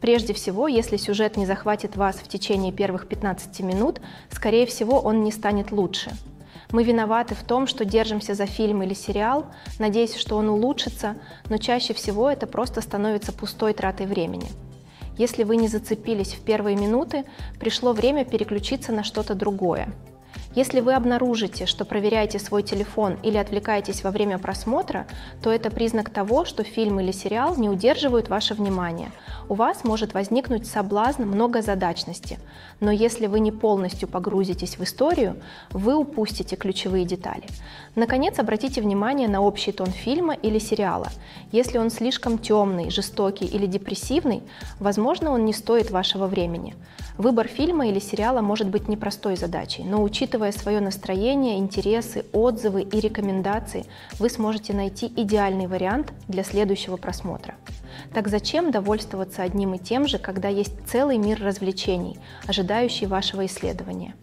Прежде всего, если сюжет не захватит вас в течение первых 15 минут, скорее всего, он не станет лучше. Мы виноваты в том, что держимся за фильм или сериал, надеясь, что он улучшится, но чаще всего это просто становится пустой тратой времени. Если вы не зацепились в первые минуты, пришло время переключиться на что-то другое. Если вы обнаружите, что проверяете свой телефон или отвлекаетесь во время просмотра, то это признак того, что фильм или сериал не удерживают ваше внимание. У вас может возникнуть соблазн многозадачности, но если вы не полностью погрузитесь в историю, вы упустите ключевые детали. Наконец, обратите внимание на общий тон фильма или сериала. Если он слишком темный, жестокий или депрессивный, возможно, он не стоит вашего времени. Выбор фильма или сериала может быть непростой задачей, но учитывая свое настроение, интересы, отзывы и рекомендации, вы сможете найти идеальный вариант для следующего просмотра. Так зачем довольствоваться одним и тем же, когда есть целый мир развлечений, ожидающий вашего исследования?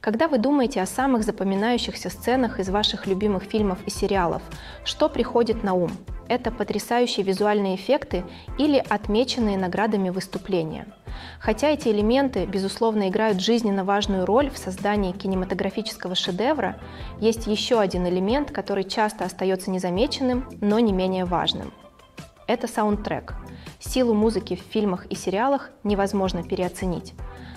Когда вы думаете о самых запоминающихся сценах из ваших любимых фильмов и сериалов, что приходит на ум? Это потрясающие визуальные эффекты или отмеченные наградами выступления. Хотя эти элементы, безусловно, играют жизненно важную роль в создании кинематографического шедевра, есть еще один элемент, который часто остается незамеченным, но не менее важным. Это саундтрек. Силу музыки в фильмах и сериалах невозможно переоценить.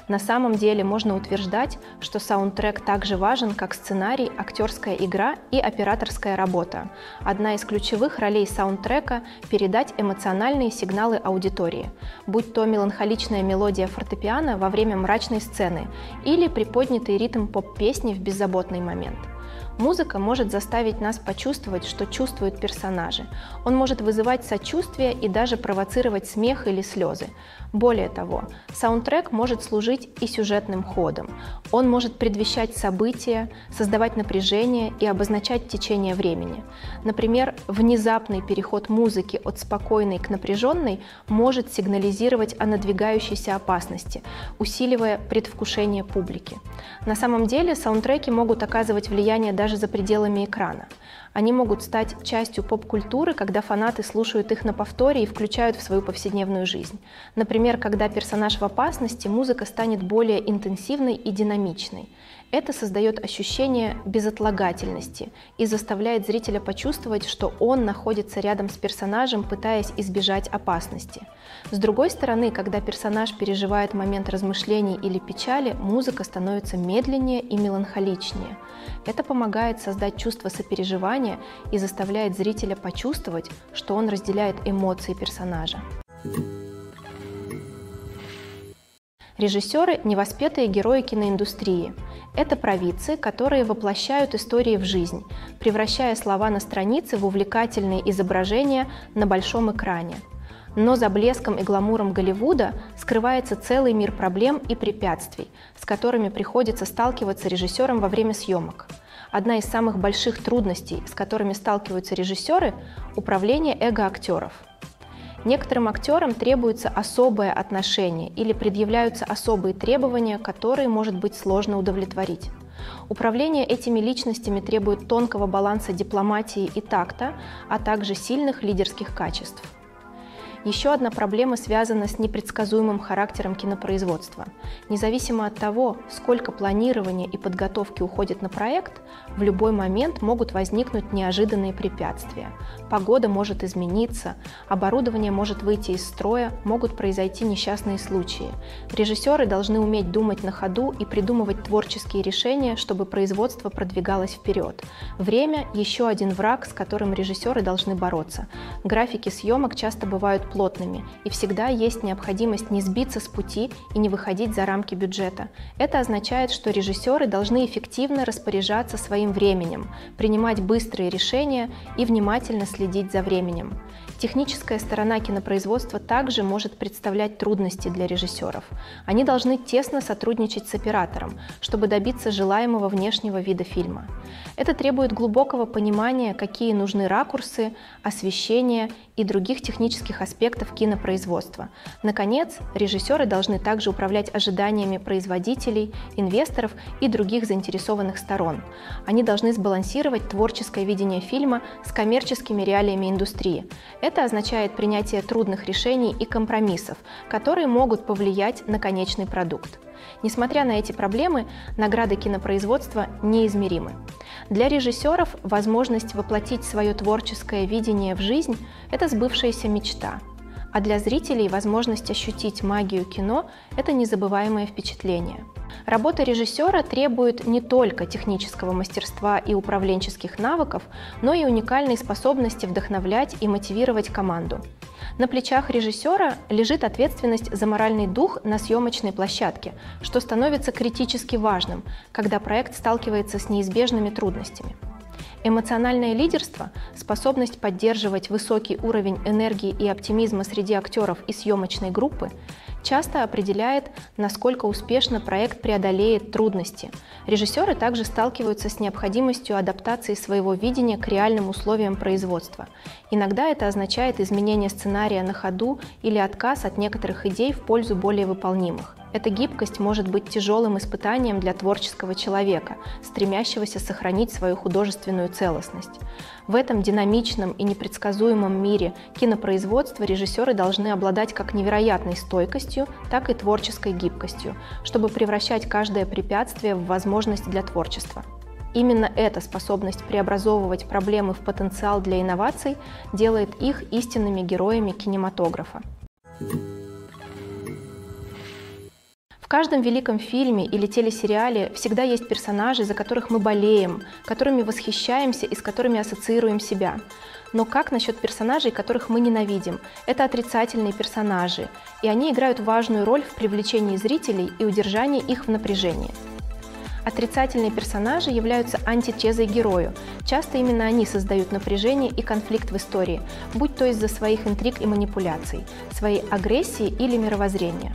На самом деле можно утверждать, что саундтрек так же важен, как сценарий, актерская игра и операторская работа. Одна из ключевых ролей саундтрека – передать эмоциональные сигналы аудитории, будь то меланхоличная мелодия фортепиано во время мрачной сцены или приподнятый ритм поп-песни в беззаботный момент. Музыка может заставить нас почувствовать, что чувствуют персонажи. Он может вызывать сочувствие и даже провоцировать смех или слезы. Более того, саундтрек может служить и сюжетным ходом. Он может предвещать события, создавать напряжение и обозначать течение времени. Например, внезапный переход музыки от спокойной к напряженной может сигнализировать о надвигающейся опасности, усиливая предвкушение публики. На самом деле, саундтреки могут оказывать влияние даже за пределами экрана. Они могут стать частью поп-культуры, когда фанаты слушают их на повторе и включают в свою повседневную жизнь. Например, когда персонаж в опасности, музыка станет более интенсивной и динамичной. Это создает ощущение безотлагательности и заставляет зрителя почувствовать, что он находится рядом с персонажем, пытаясь избежать опасности. С другой стороны, когда персонаж переживает момент размышлений или печали, музыка становится медленнее и меланхоличнее. Это помогает создать чувство сопереживания и заставляет зрителя почувствовать, что он разделяет эмоции персонажа. Режиссеры – невоспетые герои киноиндустрии. Это провидцы, которые воплощают истории в жизнь, превращая слова на странице в увлекательные изображения на большом экране. Но за блеском и гламуром Голливуда скрывается целый мир проблем и препятствий, с которыми приходится сталкиваться режиссерам во время съемок. Одна из самых больших трудностей, с которыми сталкиваются режиссеры – управление эго актеров. Некоторым актерам требуется особое отношение или предъявляются особые требования, которые может быть сложно удовлетворить. Управление этими личностями требует тонкого баланса дипломатии и такта, а также сильных лидерских качеств. Еще одна проблема связана с непредсказуемым характером кинопроизводства. Независимо от того, сколько планирования и подготовки уходит на проект, в любой момент могут возникнуть неожиданные препятствия. Погода может измениться, оборудование может выйти из строя, могут произойти несчастные случаи. Режиссеры должны уметь думать на ходу и придумывать творческие решения, чтобы производство продвигалось вперед. Время – еще один враг, с которым режиссеры должны бороться. Графики съемок часто бывают плотными, и всегда есть необходимость не сбиться с пути и не выходить за рамки бюджета. Это означает, что режиссеры должны эффективно распоряжаться своим временем, принимать быстрые решения и внимательно следить за временем. Техническая сторона кинопроизводства также может представлять трудности для режиссеров. Они должны тесно сотрудничать с оператором, чтобы добиться желаемого внешнего вида фильма. Это требует глубокого понимания, какие нужны ракурсы, освещение и других технических аспектов кинопроизводства. Наконец, режиссеры должны также управлять ожиданиями производителей, инвесторов и других заинтересованных сторон. Они должны сбалансировать творческое видение фильма с коммерческими реалиями индустрии. Это означает принятие трудных решений и компромиссов, которые могут повлиять на конечный продукт. Несмотря на эти проблемы, награды кинопроизводства неизмеримы. Для режиссеров возможность воплотить свое творческое видение в жизнь – это сбывшаяся мечта. А для зрителей возможность ощутить магию кино – это незабываемое впечатление. Работа режиссера требует не только технического мастерства и управленческих навыков, но и уникальной способности вдохновлять и мотивировать команду. На плечах режиссера лежит ответственность за моральный дух на съемочной площадке, что становится критически важным, когда проект сталкивается с неизбежными трудностями. Эмоциональное лидерство, способность поддерживать высокий уровень энергии и оптимизма среди актеров и съемочной группы, часто определяет, насколько успешно проект преодолеет трудности. Режиссеры также сталкиваются с необходимостью адаптации своего видения к реальным условиям производства. Иногда это означает изменение сценария на ходу или отказ от некоторых идей в пользу более выполнимых. Эта гибкость может быть тяжелым испытанием для творческого человека, стремящегося сохранить свою художественную целостность. В этом динамичном и непредсказуемом мире кинопроизводства режиссеры должны обладать как невероятной стойкостью, так и творческой гибкостью, чтобы превращать каждое препятствие в возможность для творчества. Именно эта способность преобразовывать проблемы в потенциал для инноваций делает их истинными героями кинематографа. В каждом великом фильме или телесериале всегда есть персонажи, за которых мы болеем, которыми восхищаемся и с которыми ассоциируем себя. Но как насчет персонажей, которых мы ненавидим? Это отрицательные персонажи, и они играют важную роль в привлечении зрителей и удержании их в напряжении. Отрицательные персонажи являются антитезой герою. Часто именно они создают напряжение и конфликт в истории, будь то из-за своих интриг и манипуляций, своей агрессии или мировоззрения.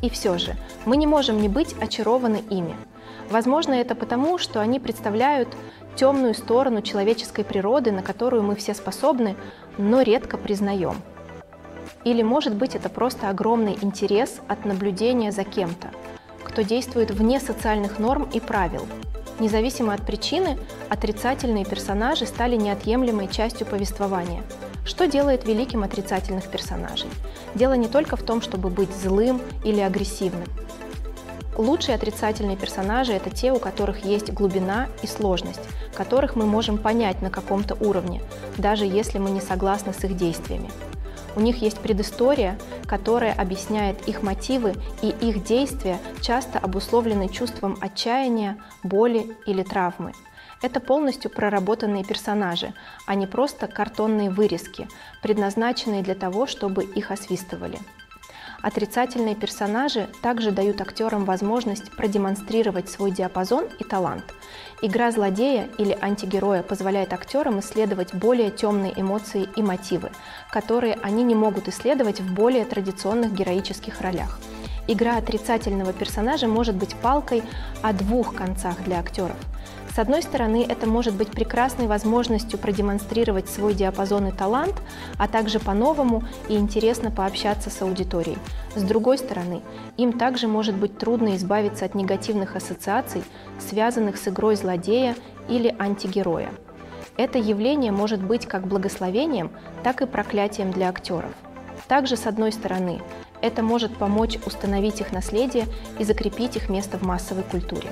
И все же, мы не можем не быть очарованы ими. Возможно, это потому, что они представляют темную сторону человеческой природы, на которую мы все способны, но редко признаем. Или, может быть, это просто огромный интерес от наблюдения за кем-то, кто действует вне социальных норм и правил. Независимо от причины, отрицательные персонажи стали неотъемлемой частью повествования. Что делает великим отрицательных персонажей? Дело не только в том, чтобы быть злым или агрессивным. Лучшие отрицательные персонажи – это те, у которых есть глубина и сложность, которых мы можем понять на каком-то уровне, даже если мы не согласны с их действиями. У них есть предыстория, которая объясняет их мотивы, и их действия часто обусловлены чувством отчаяния, боли или травмы. Это полностью проработанные персонажи, а не просто картонные вырезки, предназначенные для того, чтобы их освистывали. Отрицательные персонажи также дают актерам возможность продемонстрировать свой диапазон и талант. Игра злодея или антигероя позволяет актерам исследовать более темные эмоции и мотивы, которые они не могут исследовать в более традиционных героических ролях. Игра отрицательного персонажа может быть палкой о двух концах для актеров. С одной стороны, это может быть прекрасной возможностью продемонстрировать свой диапазон и талант, а также по-новому и интересно пообщаться с аудиторией. С другой стороны, им также может быть трудно избавиться от негативных ассоциаций, связанных с игрой злодея или антигероя. Это явление может быть как благословением, так и проклятием для актеров. Также, с одной стороны, это может помочь установить их наследие и закрепить их место в массовой культуре.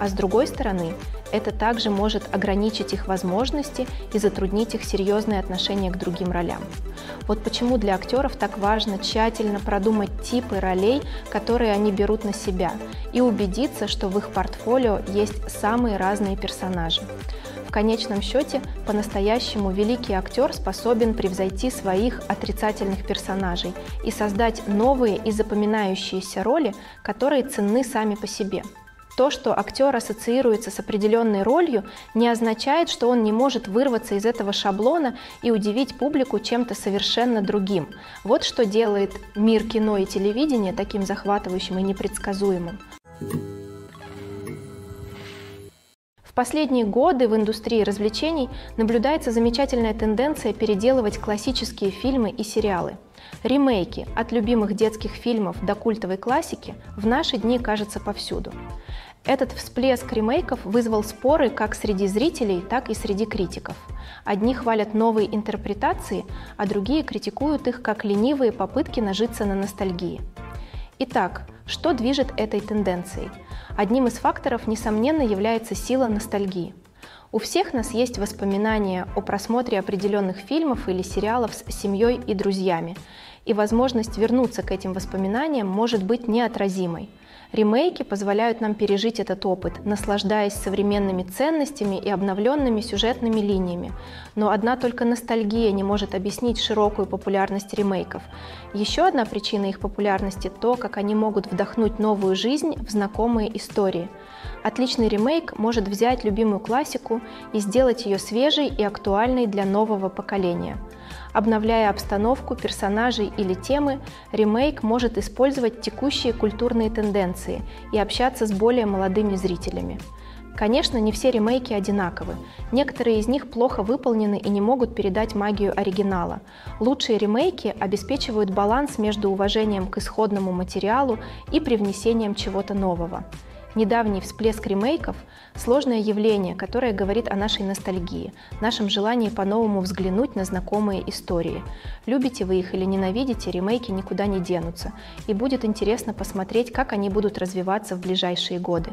А с другой стороны, это также может ограничить их возможности и затруднить их серьезное отношение к другим ролям. Вот почему для актеров так важно тщательно продумать типы ролей, которые они берут на себя, и убедиться, что в их портфолио есть самые разные персонажи. В конечном счете, по-настоящему великий актер способен превзойти своих отрицательных персонажей и создать новые и запоминающиеся роли, которые ценны сами по себе. То, что актер ассоциируется с определенной ролью, не означает, что он не может вырваться из этого шаблона и удивить публику чем-то совершенно другим. Вот что делает мир кино и телевидения таким захватывающим и непредсказуемым. В последние годы в индустрии развлечений наблюдается замечательная тенденция переделывать классические фильмы и сериалы. Ремейки от любимых детских фильмов до культовой классики в наши дни кажутся повсюду. Этот всплеск ремейков вызвал споры как среди зрителей, так и среди критиков. Одни хвалят новые интерпретации, а другие критикуют их как ленивые попытки нажиться на ностальгии. Итак, что движет этой тенденцией? Одним из факторов, несомненно, является сила ностальгии. У всех нас есть воспоминания о просмотре определенных фильмов или сериалов с семьей и друзьями, и возможность вернуться к этим воспоминаниям может быть неотразимой. Ремейки позволяют нам пережить этот опыт, наслаждаясь современными ценностями и обновленными сюжетными линиями. Но одна только ностальгия не может объяснить широкую популярность ремейков. Еще одна причина их популярности – то, как они могут вдохнуть новую жизнь в знакомые истории. Отличный ремейк может взять любимую классику и сделать ее свежей и актуальной для нового поколения. Обновляя обстановку, персонажей или темы, ремейк может использовать текущие культурные тенденции и общаться с более молодыми зрителями. Конечно, не все ремейки одинаковы. Некоторые из них плохо выполнены и не могут передать магию оригинала. Лучшие ремейки обеспечивают баланс между уважением к исходному материалу и привнесением чего-то нового. Недавний всплеск ремейков – сложное явление, которое говорит о нашей ностальгии, нашем желании по-новому взглянуть на знакомые истории. Любите вы их или ненавидите, ремейки никуда не денутся, и будет интересно посмотреть, как они будут развиваться в ближайшие годы.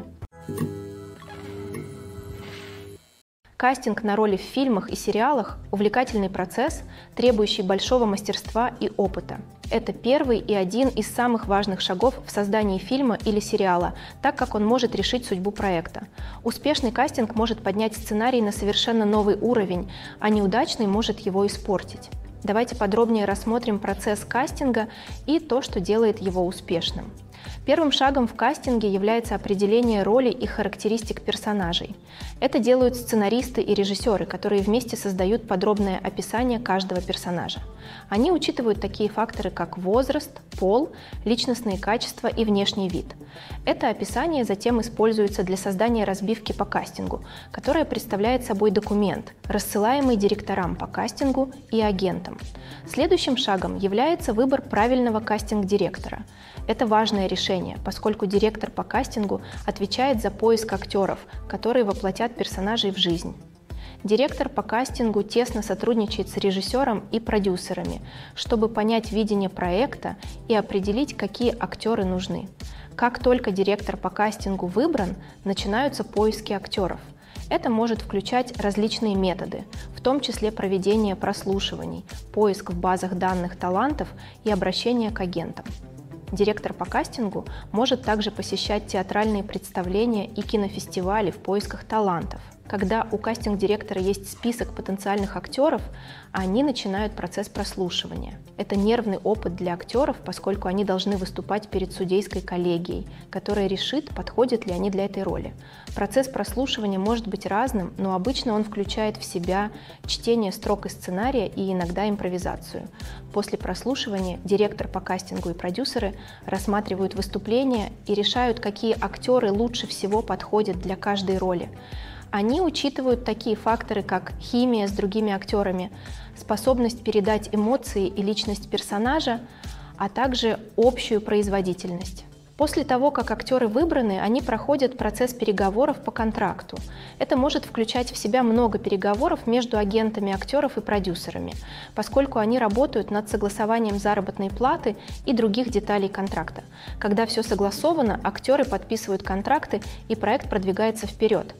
Кастинг на роли в фильмах и сериалах – увлекательный процесс, требующий большого мастерства и опыта. Это первый и один из самых важных шагов в создании фильма или сериала, так как он может решить судьбу проекта. Успешный кастинг может поднять сценарий на совершенно новый уровень, а неудачный может его испортить. Давайте подробнее рассмотрим процесс кастинга и то, что делает его успешным. Первым шагом в кастинге является определение роли и характеристик персонажей. Это делают сценаристы и режиссеры, которые вместе создают подробное описание каждого персонажа. Они учитывают такие факторы, как возраст, пол, личностные качества и внешний вид. Это описание затем используется для создания разбивки по кастингу, которая представляет собой документ, рассылаемый директорам по кастингу и агентам. Следующим шагом является выбор правильного кастинг-директора. Это важное решение, поскольку директор по кастингу отвечает за поиск актеров, которые воплотят персонажей в жизнь. Директор по кастингу тесно сотрудничает с режиссером и продюсерами, чтобы понять видение проекта и определить, какие актеры нужны. Как только директор по кастингу выбран, начинаются поиски актеров. Это может включать различные методы, в том числе проведение прослушиваний, поиск в базах данных талантов и обращение к агентам. Директор по кастингу может также посещать театральные представления и кинофестивали в поисках талантов. Когда у кастинг-директора есть список потенциальных актеров, они начинают процесс прослушивания. Это нервный опыт для актеров, поскольку они должны выступать перед судейской коллегией, которая решит, подходят ли они для этой роли. Процесс прослушивания может быть разным, но обычно он включает в себя чтение строк из сценария и иногда импровизацию. После прослушивания директор по кастингу и продюсеры рассматривают выступления и решают, какие актеры лучше всего подходят для каждой роли. Они учитывают такие факторы, как химия с другими актерами, способность передать эмоции и личность персонажа, а также общую производительность. После того, как актеры выбраны, они проходят процесс переговоров по контракту. Это может включать в себя много переговоров между агентами актеров и продюсерами, поскольку они работают над согласованием заработной платы и других деталей контракта. Когда все согласовано, актеры подписывают контракты, и проект продвигается вперед.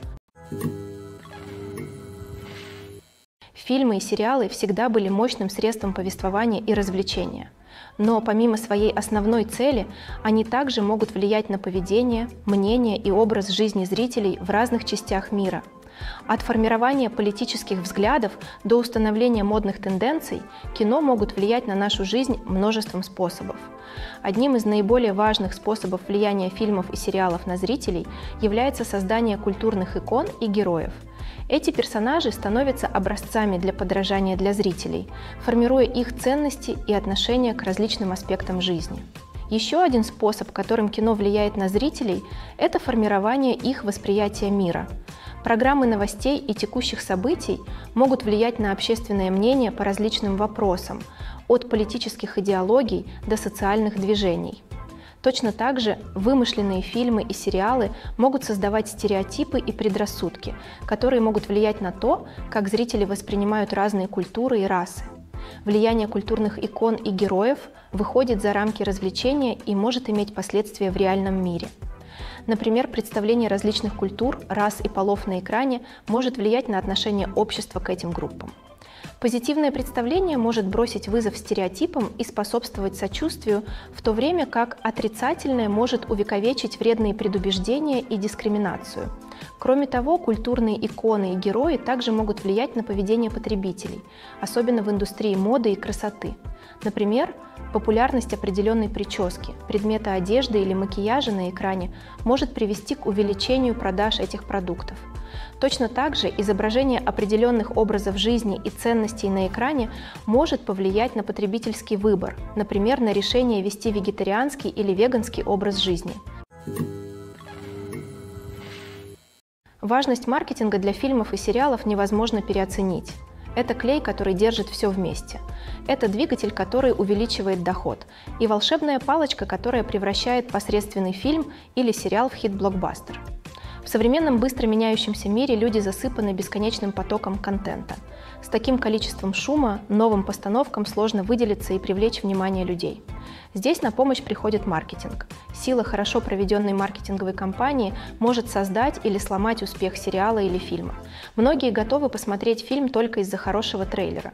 Фильмы и сериалы всегда были мощным средством повествования и развлечения. Но помимо своей основной цели, они также могут влиять на поведение, мнение и образ жизни зрителей в разных частях мира. От формирования политических взглядов до установления модных тенденций кино могут влиять на нашу жизнь множеством способов. Одним из наиболее важных способов влияния фильмов и сериалов на зрителей является создание культурных икон и героев. Эти персонажи становятся образцами для подражания для зрителей, формируя их ценности и отношения к различным аспектам жизни. Еще один способ, которым кино влияет на зрителей, это формирование их восприятия мира. Программы новостей и текущих событий могут влиять на общественное мнение по различным вопросам, от политических идеологий до социальных движений. Точно так же вымышленные фильмы и сериалы могут создавать стереотипы и предрассудки, которые могут влиять на то, как зрители воспринимают разные культуры и расы. Влияние культурных икон и героев выходит за рамки развлечения и может иметь последствия в реальном мире. Например, представление различных культур, рас и полов на экране может влиять на отношение общества к этим группам. Позитивное представление может бросить вызов стереотипам и способствовать сочувствию, в то время как отрицательное может увековечить вредные предубеждения и дискриминацию. Кроме того, культурные иконы и герои также могут влиять на поведение потребителей, особенно в индустрии моды и красоты. Например, популярность определенной прически, предмета одежды или макияжа на экране может привести к увеличению продаж этих продуктов. Точно так же изображение определенных образов жизни и ценностей на экране может повлиять на потребительский выбор, например, на решение вести вегетарианский или веганский образ жизни. Важность маркетинга для фильмов и сериалов невозможно переоценить. Это клей, который держит все вместе. Это двигатель, который увеличивает доход. И волшебная палочка, которая превращает посредственный фильм или сериал в хит-блокбастер. В современном быстро меняющемся мире люди засыпаны бесконечным потоком контента. С таким количеством шума новым постановкам сложно выделиться и привлечь внимание людей. Здесь на помощь приходит маркетинг. Сила хорошо проведенной маркетинговой кампании может создать или сломать успех сериала или фильма. Многие готовы посмотреть фильм только из-за хорошего трейлера.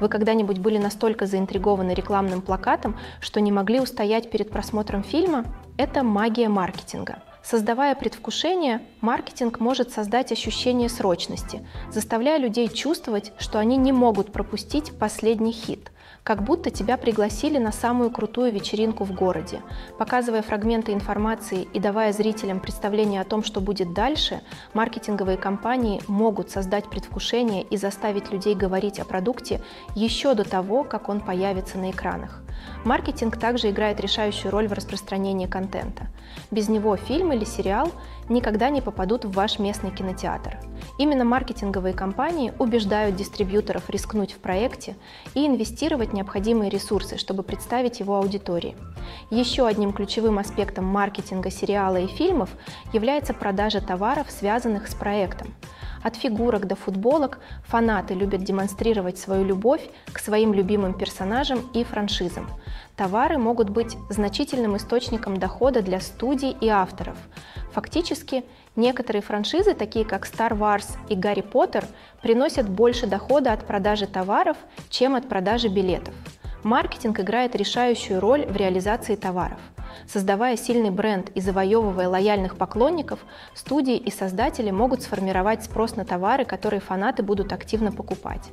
Вы когда-нибудь были настолько заинтригованы рекламным плакатом, что не могли устоять перед просмотром фильма? Это магия маркетинга. Создавая предвкушение, маркетинг может создать ощущение срочности, заставляя людей чувствовать, что они не могут пропустить последний хит, как будто тебя пригласили на самую крутую вечеринку в городе. Показывая фрагменты информации и давая зрителям представление о том, что будет дальше, маркетинговые компании могут создать предвкушение и заставить людей говорить о продукте еще до того, как он появится на экранах. Маркетинг также играет решающую роль в распространении контента. Без него фильм или сериал никогда не попадут в ваш местный кинотеатр. Именно маркетинговые компании убеждают дистрибьюторов рискнуть в проекте и инвестировать необходимые ресурсы, чтобы представить его аудитории. Еще одним ключевым аспектом маркетинга сериала и фильмов является продажа товаров, связанных с проектом. От фигурок до футболок фанаты любят демонстрировать свою любовь к своим любимым персонажам и франшизам. Товары могут быть значительным источником дохода для студий и авторов. Фактически, некоторые франшизы, такие как Star Wars и Гарри Поттер, приносят больше дохода от продажи товаров, чем от продажи билетов. Маркетинг играет решающую роль в реализации товаров. Создавая сильный бренд и завоевывая лояльных поклонников, студии и создатели могут сформировать спрос на товары, которые фанаты будут активно покупать.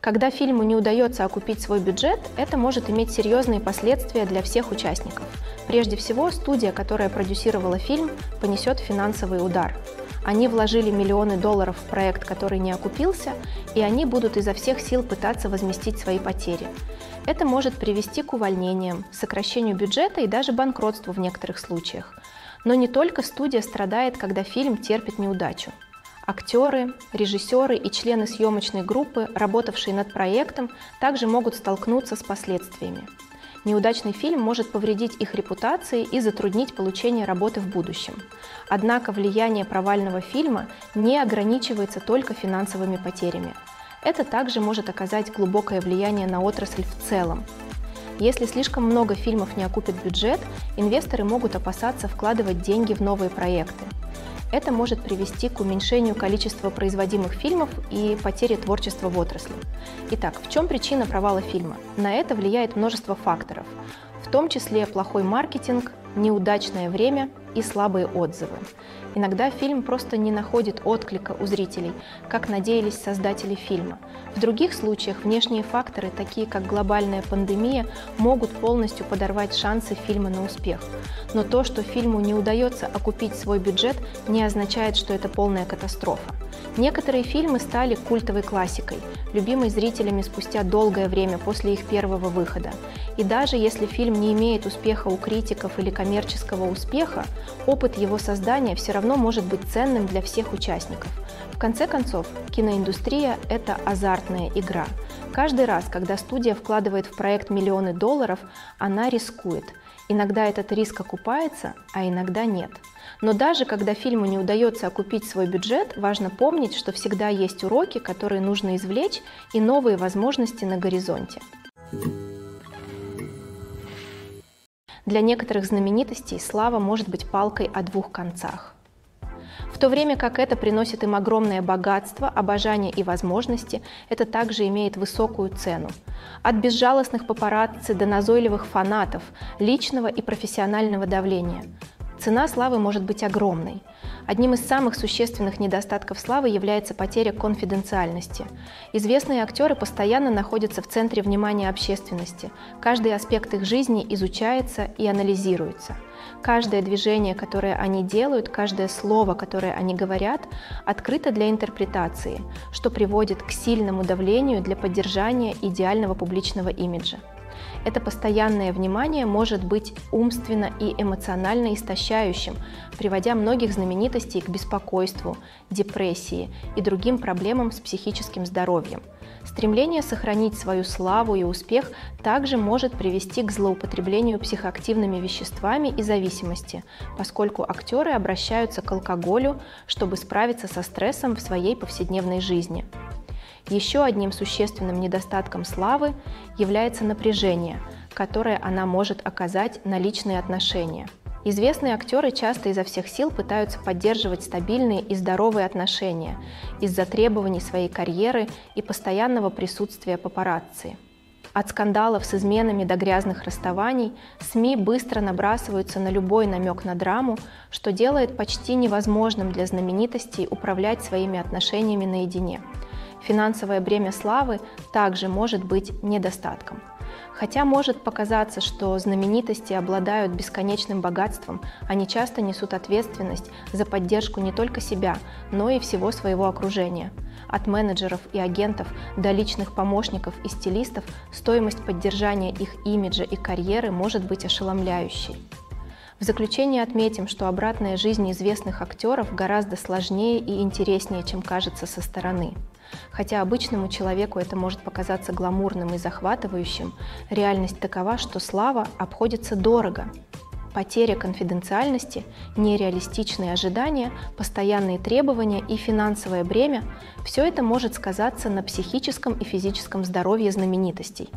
Когда фильму не удается окупить свой бюджет, это может иметь серьезные последствия для всех участников. Прежде всего, студия, которая продюсировала фильм, понесет финансовый удар. Они вложили миллионы долларов в проект, который не окупился, и они будут изо всех сил пытаться возместить свои потери. Это может привести к увольнениям, сокращению бюджета и даже банкротству в некоторых случаях. Но не только студия страдает, когда фильм терпит неудачу. Актеры, режиссеры и члены съемочной группы, работавшие над проектом, также могут столкнуться с последствиями. Неудачный фильм может повредить их репутации и затруднить получение работы в будущем. Однако влияние провального фильма не ограничивается только финансовыми потерями. Это также может оказать глубокое влияние на отрасль в целом. Если слишком много фильмов не окупит бюджет, инвесторы могут опасаться вкладывать деньги в новые проекты. Это может привести к уменьшению количества производимых фильмов и потере творчества в отрасли. Итак, в чем причина провала фильма? На это влияет множество факторов, в том числе плохой маркетинг, неудачное время и слабые отзывы. Иногда фильм просто не находит отклика у зрителей, как надеялись создатели фильма. В других случаях внешние факторы, такие как глобальная пандемия, могут полностью подорвать шансы фильма на успех. Но то, что фильму не удается окупить свой бюджет, не означает, что это полная катастрофа. Некоторые фильмы стали культовой классикой, любимой зрителями спустя долгое время после их первого выхода. И даже если фильм не имеет успеха у критиков или коммерческого успеха, опыт его создания все равно может быть ценным для всех участников. В конце концов, киноиндустрия – это азартная игра. Каждый раз, когда студия вкладывает в проект миллионы долларов, она рискует. Иногда этот риск окупается, а иногда нет. Но даже когда фильму не удается окупить свой бюджет, важно помнить, что всегда есть уроки, которые нужно извлечь, и новые возможности на горизонте. Для некоторых знаменитостей слава может быть палкой о двух концах. В то время как это приносит им огромное богатство, обожание и возможности, это также имеет высокую цену. От безжалостных папарацци до назойливых фанатов, личного и профессионального давления. Цена славы может быть огромной. Одним из самых существенных недостатков славы является потеря конфиденциальности. Известные актеры постоянно находятся в центре внимания общественности. Каждый аспект их жизни изучается и анализируется. Каждое движение, которое они делают, каждое слово, которое они говорят, открыто для интерпретации, что приводит к сильному давлению для поддержания идеального публичного имиджа. Это постоянное внимание может быть умственно и эмоционально истощающим, приводя многих знаменитостей к беспокойству, депрессии и другим проблемам с психическим здоровьем. Стремление сохранить свою славу и успех также может привести к злоупотреблению психоактивными веществами и зависимости, поскольку актеры обращаются к алкоголю, чтобы справиться со стрессом в своей повседневной жизни. Еще одним существенным недостатком славы является напряжение, которое она может оказать на личные отношения. Известные актеры часто изо всех сил пытаются поддерживать стабильные и здоровые отношения из-за требований своей карьеры и постоянного присутствия папарацци. От скандалов с изменами до грязных расставаний СМИ быстро набрасываются на любой намек на драму, что делает почти невозможным для знаменитостей управлять своими отношениями наедине. финансовое бремя славы также может быть недостатком. Хотя может показаться, что знаменитости обладают бесконечным богатством, они часто несут ответственность за поддержку не только себя, но и всего своего окружения. От менеджеров и агентов до личных помощников и стилистов стоимость поддержания их имиджа и карьеры может быть ошеломляющей. В заключение отметим, что обратная жизнь известных актеров гораздо сложнее и интереснее, чем кажется со стороны. Хотя обычному человеку это может показаться гламурным и захватывающим, реальность такова, что слава обходится дорого. Потеря конфиденциальности, нереалистичные ожидания, постоянные требования и финансовое бремя – все это может сказаться на психическом и физическом здоровье знаменитостей.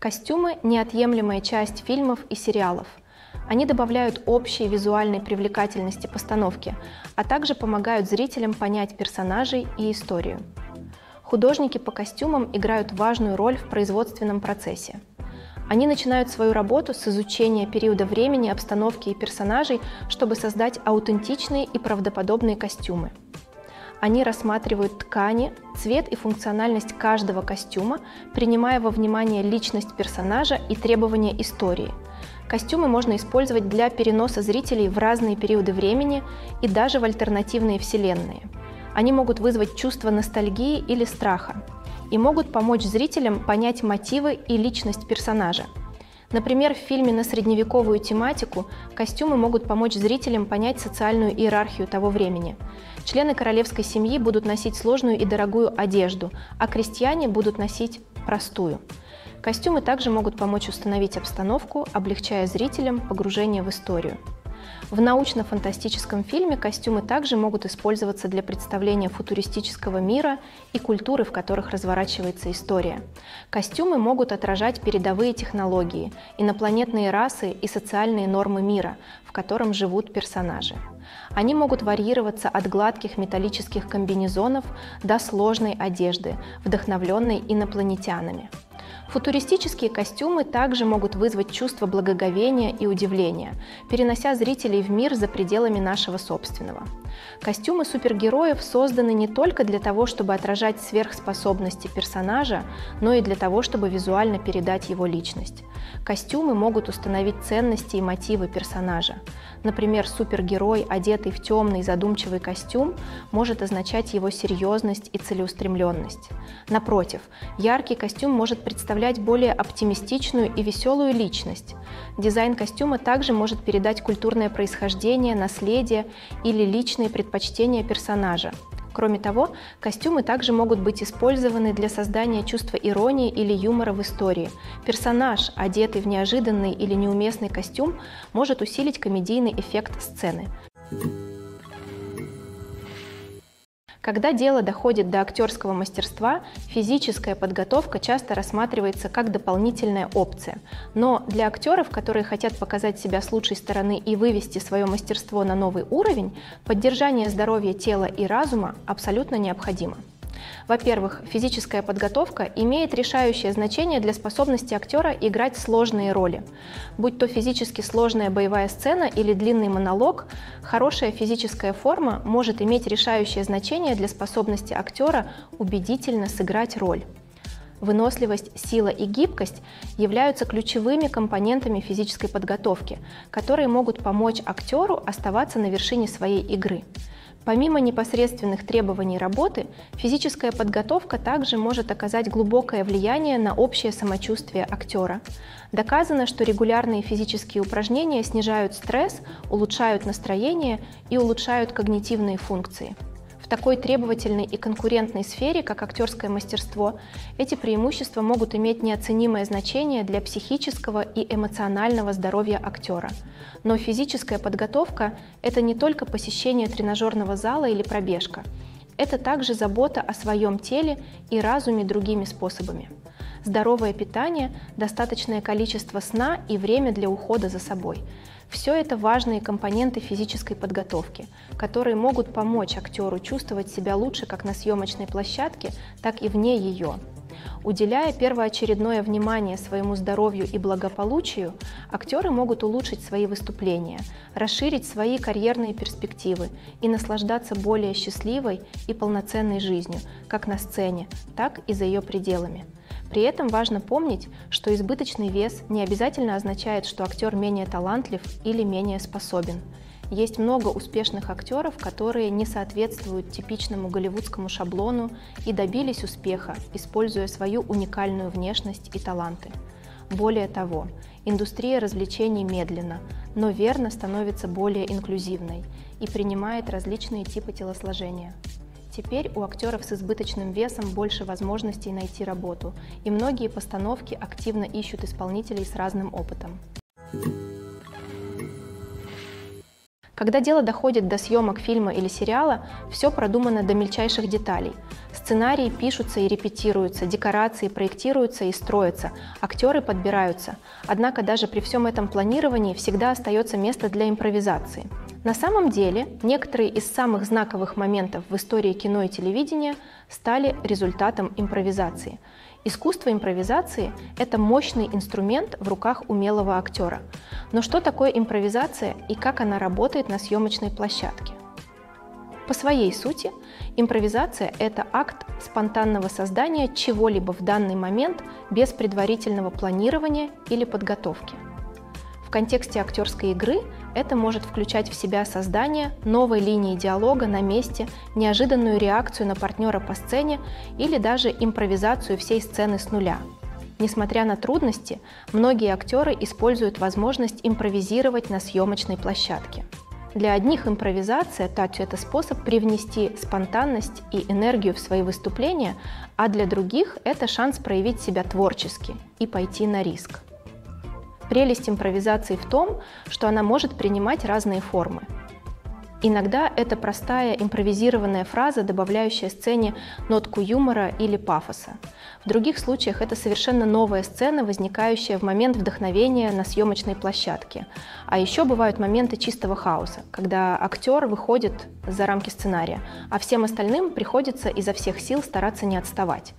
Костюмы – неотъемлемая часть фильмов и сериалов. Они добавляют общей визуальной привлекательности постановке, а также помогают зрителям понять персонажей и историю. Художники по костюмам играют важную роль в производственном процессе. Они начинают свою работу с изучения периода времени, обстановки и персонажей, чтобы создать аутентичные и правдоподобные костюмы. Они рассматривают ткани, цвет и функциональность каждого костюма, принимая во внимание личность персонажа и требования истории. Костюмы можно использовать для переноса зрителей в разные периоды времени и даже в альтернативные вселенные. Они могут вызвать чувство ностальгии или страха и могут помочь зрителям понять мотивы и личность персонажа. Например, в фильме на средневековую тематику костюмы могут помочь зрителям понять социальную иерархию того времени. Члены королевской семьи будут носить сложную и дорогую одежду, а крестьяне будут носить простую. Костюмы также могут помочь установить обстановку, облегчая зрителям погружение в историю. В научно-фантастическом фильме костюмы также могут использоваться для представления футуристического мира и культуры, в которых разворачивается история. Костюмы могут отражать передовые технологии, инопланетные расы и социальные нормы мира, в котором живут персонажи. Они могут варьироваться от гладких металлических комбинезонов до сложной одежды, вдохновленной инопланетянами. Футуристические костюмы также могут вызвать чувство благоговения и удивления, перенося зрителей в мир за пределами нашего собственного. Костюмы супергероев созданы не только для того, чтобы отражать сверхспособности персонажа, но и для того, чтобы визуально передать его личность. Костюмы могут установить ценности и мотивы персонажа. Например, супергерой, одетый в темный задумчивый костюм, может означать его серьезность и целеустремленность. Напротив, яркий костюм может представлять более оптимистичную и веселую личность. Дизайн костюма также может передать культурное происхождение, наследие или личные предпочтения персонажа. Кроме того, костюмы также могут быть использованы для создания чувства иронии или юмора в истории. Персонаж, одетый в неожиданный или неуместный костюм, может усилить комедийный эффект сцены. Когда дело доходит до актерского мастерства, физическая подготовка часто рассматривается как дополнительная опция. Но для актеров, которые хотят показать себя с лучшей стороны и вывести свое мастерство на новый уровень, поддержание здоровья тела и разума абсолютно необходимо. Во-первых, физическая подготовка имеет решающее значение для способности актера играть сложные роли. Будь то физически сложная боевая сцена или длинный монолог, хорошая физическая форма может иметь решающее значение для способности актера убедительно сыграть роль. Выносливость, сила и гибкость являются ключевыми компонентами физической подготовки, которые могут помочь актеру оставаться на вершине своей игры. Помимо непосредственных требований работы, физическая подготовка также может оказать глубокое влияние на общее самочувствие актера. Доказано, что регулярные физические упражнения снижают стресс, улучшают настроение и улучшают когнитивные функции. В такой требовательной и конкурентной сфере, как актерское мастерство, эти преимущества могут иметь неоценимое значение для психического и эмоционального здоровья актера. Но физическая подготовка – это не только посещение тренажерного зала или пробежка. Это также забота о своем теле и разуме другими способами. Здоровое питание, достаточное количество сна и время для ухода за собой – все это важные компоненты физической подготовки, которые могут помочь актеру чувствовать себя лучше как на съемочной площадке, так и вне ее. Уделяя первоочередное внимание своему здоровью и благополучию, актеры могут улучшить свои выступления, расширить свои карьерные перспективы и наслаждаться более счастливой и полноценной жизнью, как на сцене, так и за ее пределами. При этом важно помнить, что избыточный вес не обязательно означает, что актер менее талантлив или менее способен. Есть много успешных актеров, которые не соответствуют типичному голливудскому шаблону и добились успеха, используя свою уникальную внешность и таланты. Более того, индустрия развлечений медленно, но верно становится более инклюзивной и принимает различные типы телосложения. Теперь у актеров с избыточным весом больше возможностей найти работу, и многие постановки активно ищут исполнителей с разным опытом. Когда дело доходит до съемок фильма или сериала, все продумано до мельчайших деталей. Сценарии пишутся и репетируются, декорации проектируются и строятся, актеры подбираются. Однако даже при всем этом планировании всегда остается место для импровизации. На самом деле, некоторые из самых знаковых моментов в истории кино и телевидения стали результатом импровизации. Искусство импровизации – это мощный инструмент в руках умелого актера. Но что такое импровизация и как она работает на съемочной площадке? По своей сути, импровизация – это акт спонтанного создания чего-либо в данный момент без предварительного планирования или подготовки. В контексте актерской игры это может включать в себя создание новой линии диалога на месте, неожиданную реакцию на партнера по сцене или даже импровизацию всей сцены с нуля. Несмотря на трудности, многие актеры используют возможность импровизировать на съемочной площадке. Для одних импровизация – это способ привнести спонтанность и энергию в свои выступления, а для других – это шанс проявить себя творчески и пойти на риск. Прелесть импровизации в том, что она может принимать разные формы. Иногда это простая импровизированная фраза, добавляющая сцене нотку юмора или пафоса. В других случаях это совершенно новая сцена, возникающая в момент вдохновения на съемочной площадке. А еще бывают моменты чистого хаоса, когда актер выходит за рамки сценария, а всем остальным приходится изо всех сил стараться не отставать.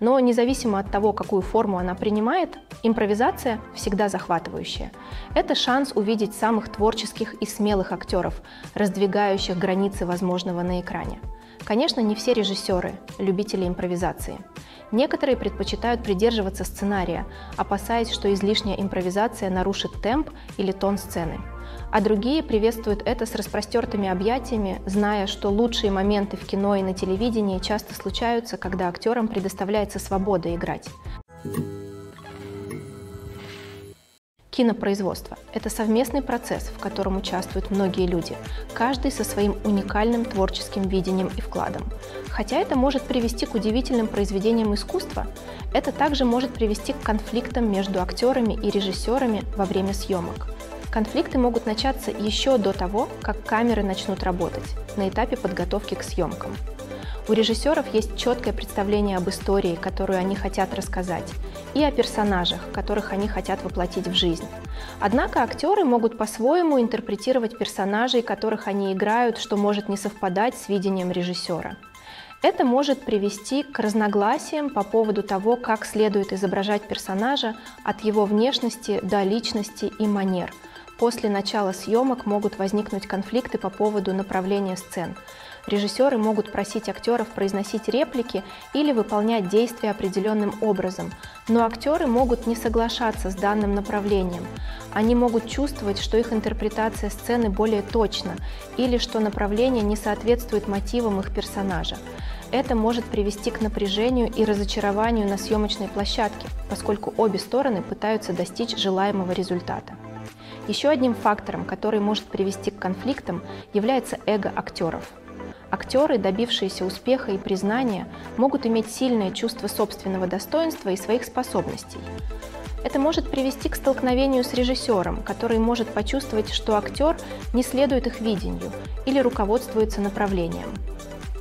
Но независимо от того, какую форму она принимает, импровизация всегда захватывающая. Это шанс увидеть самых творческих и смелых актеров, раздвигающих границы возможного на экране. Конечно, не все режиссеры – любители импровизации. Некоторые предпочитают придерживаться сценария, опасаясь, что излишняя импровизация нарушит темп или тон сцены. А другие приветствуют это с распростертыми объятиями, зная, что лучшие моменты в кино и на телевидении часто случаются, когда актерам предоставляется свобода играть. Кинопроизводство – это совместный процесс, в котором участвуют многие люди, каждый со своим уникальным творческим видением и вкладом. Хотя это может привести к удивительным произведениям искусства, это также может привести к конфликтам между актерами и режиссерами во время съемок. Конфликты могут начаться еще до того, как камеры начнут работать, на этапе подготовки к съемкам. У режиссеров есть четкое представление об истории, которую они хотят рассказать, и о персонажах, которых они хотят воплотить в жизнь. Однако актеры могут по-своему интерпретировать персонажей, которых они играют, что может не совпадать с видением режиссера. Это может привести к разногласиям по поводу того, как следует изображать персонажа от его внешности до личности и манер. После начала съемок могут возникнуть конфликты по поводу направления сцен. Режиссеры могут просить актеров произносить реплики или выполнять действия определенным образом, но актеры могут не соглашаться с данным направлением. Они могут чувствовать, что их интерпретация сцены более точна или что направление не соответствует мотивам их персонажа. Это может привести к напряжению и разочарованию на съемочной площадке, поскольку обе стороны пытаются достичь желаемого результата. Еще одним фактором, который может привести к конфликтам, является эго актеров. Актеры, добившиеся успеха и признания, могут иметь сильное чувство собственного достоинства и своих способностей. Это может привести к столкновению с режиссером, который может почувствовать, что актер не следует их видению или руководствуется направлением.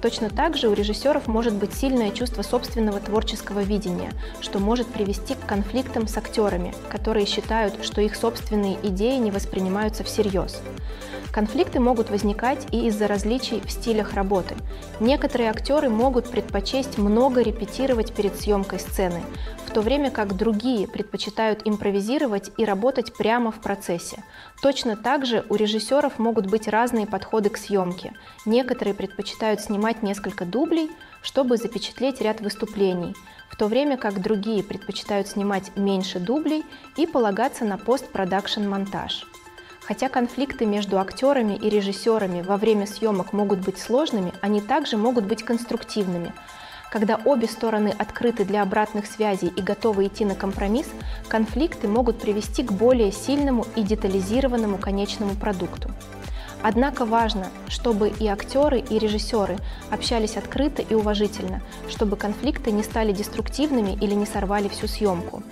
Точно так же у режиссеров может быть сильное чувство собственного творческого видения, что может привести к конфликтам с актерами, которые считают, что их собственные идеи не воспринимаются всерьез. Конфликты могут возникать и из-за различий в стилях работы. Некоторые актеры могут предпочесть много репетировать перед съемкой сцены, в то время как другие предпочитают импровизировать и работать прямо в процессе. Точно так же у режиссеров могут быть разные подходы к съемке. Некоторые предпочитают снимать несколько дублей, чтобы запечатлеть ряд выступлений, в то время как другие предпочитают снимать меньше дублей и полагаться на постпродакшн-монтаж. Хотя конфликты между актерами и режиссерами во время съемок могут быть сложными, они также могут быть конструктивными. Когда обе стороны открыты для обратных связей и готовы идти на компромисс, конфликты могут привести к более сильному и детализированному конечному продукту. Однако важно, чтобы и актеры, и режиссеры общались открыто и уважительно, чтобы конфликты не стали деструктивными или не сорвали всю съемку.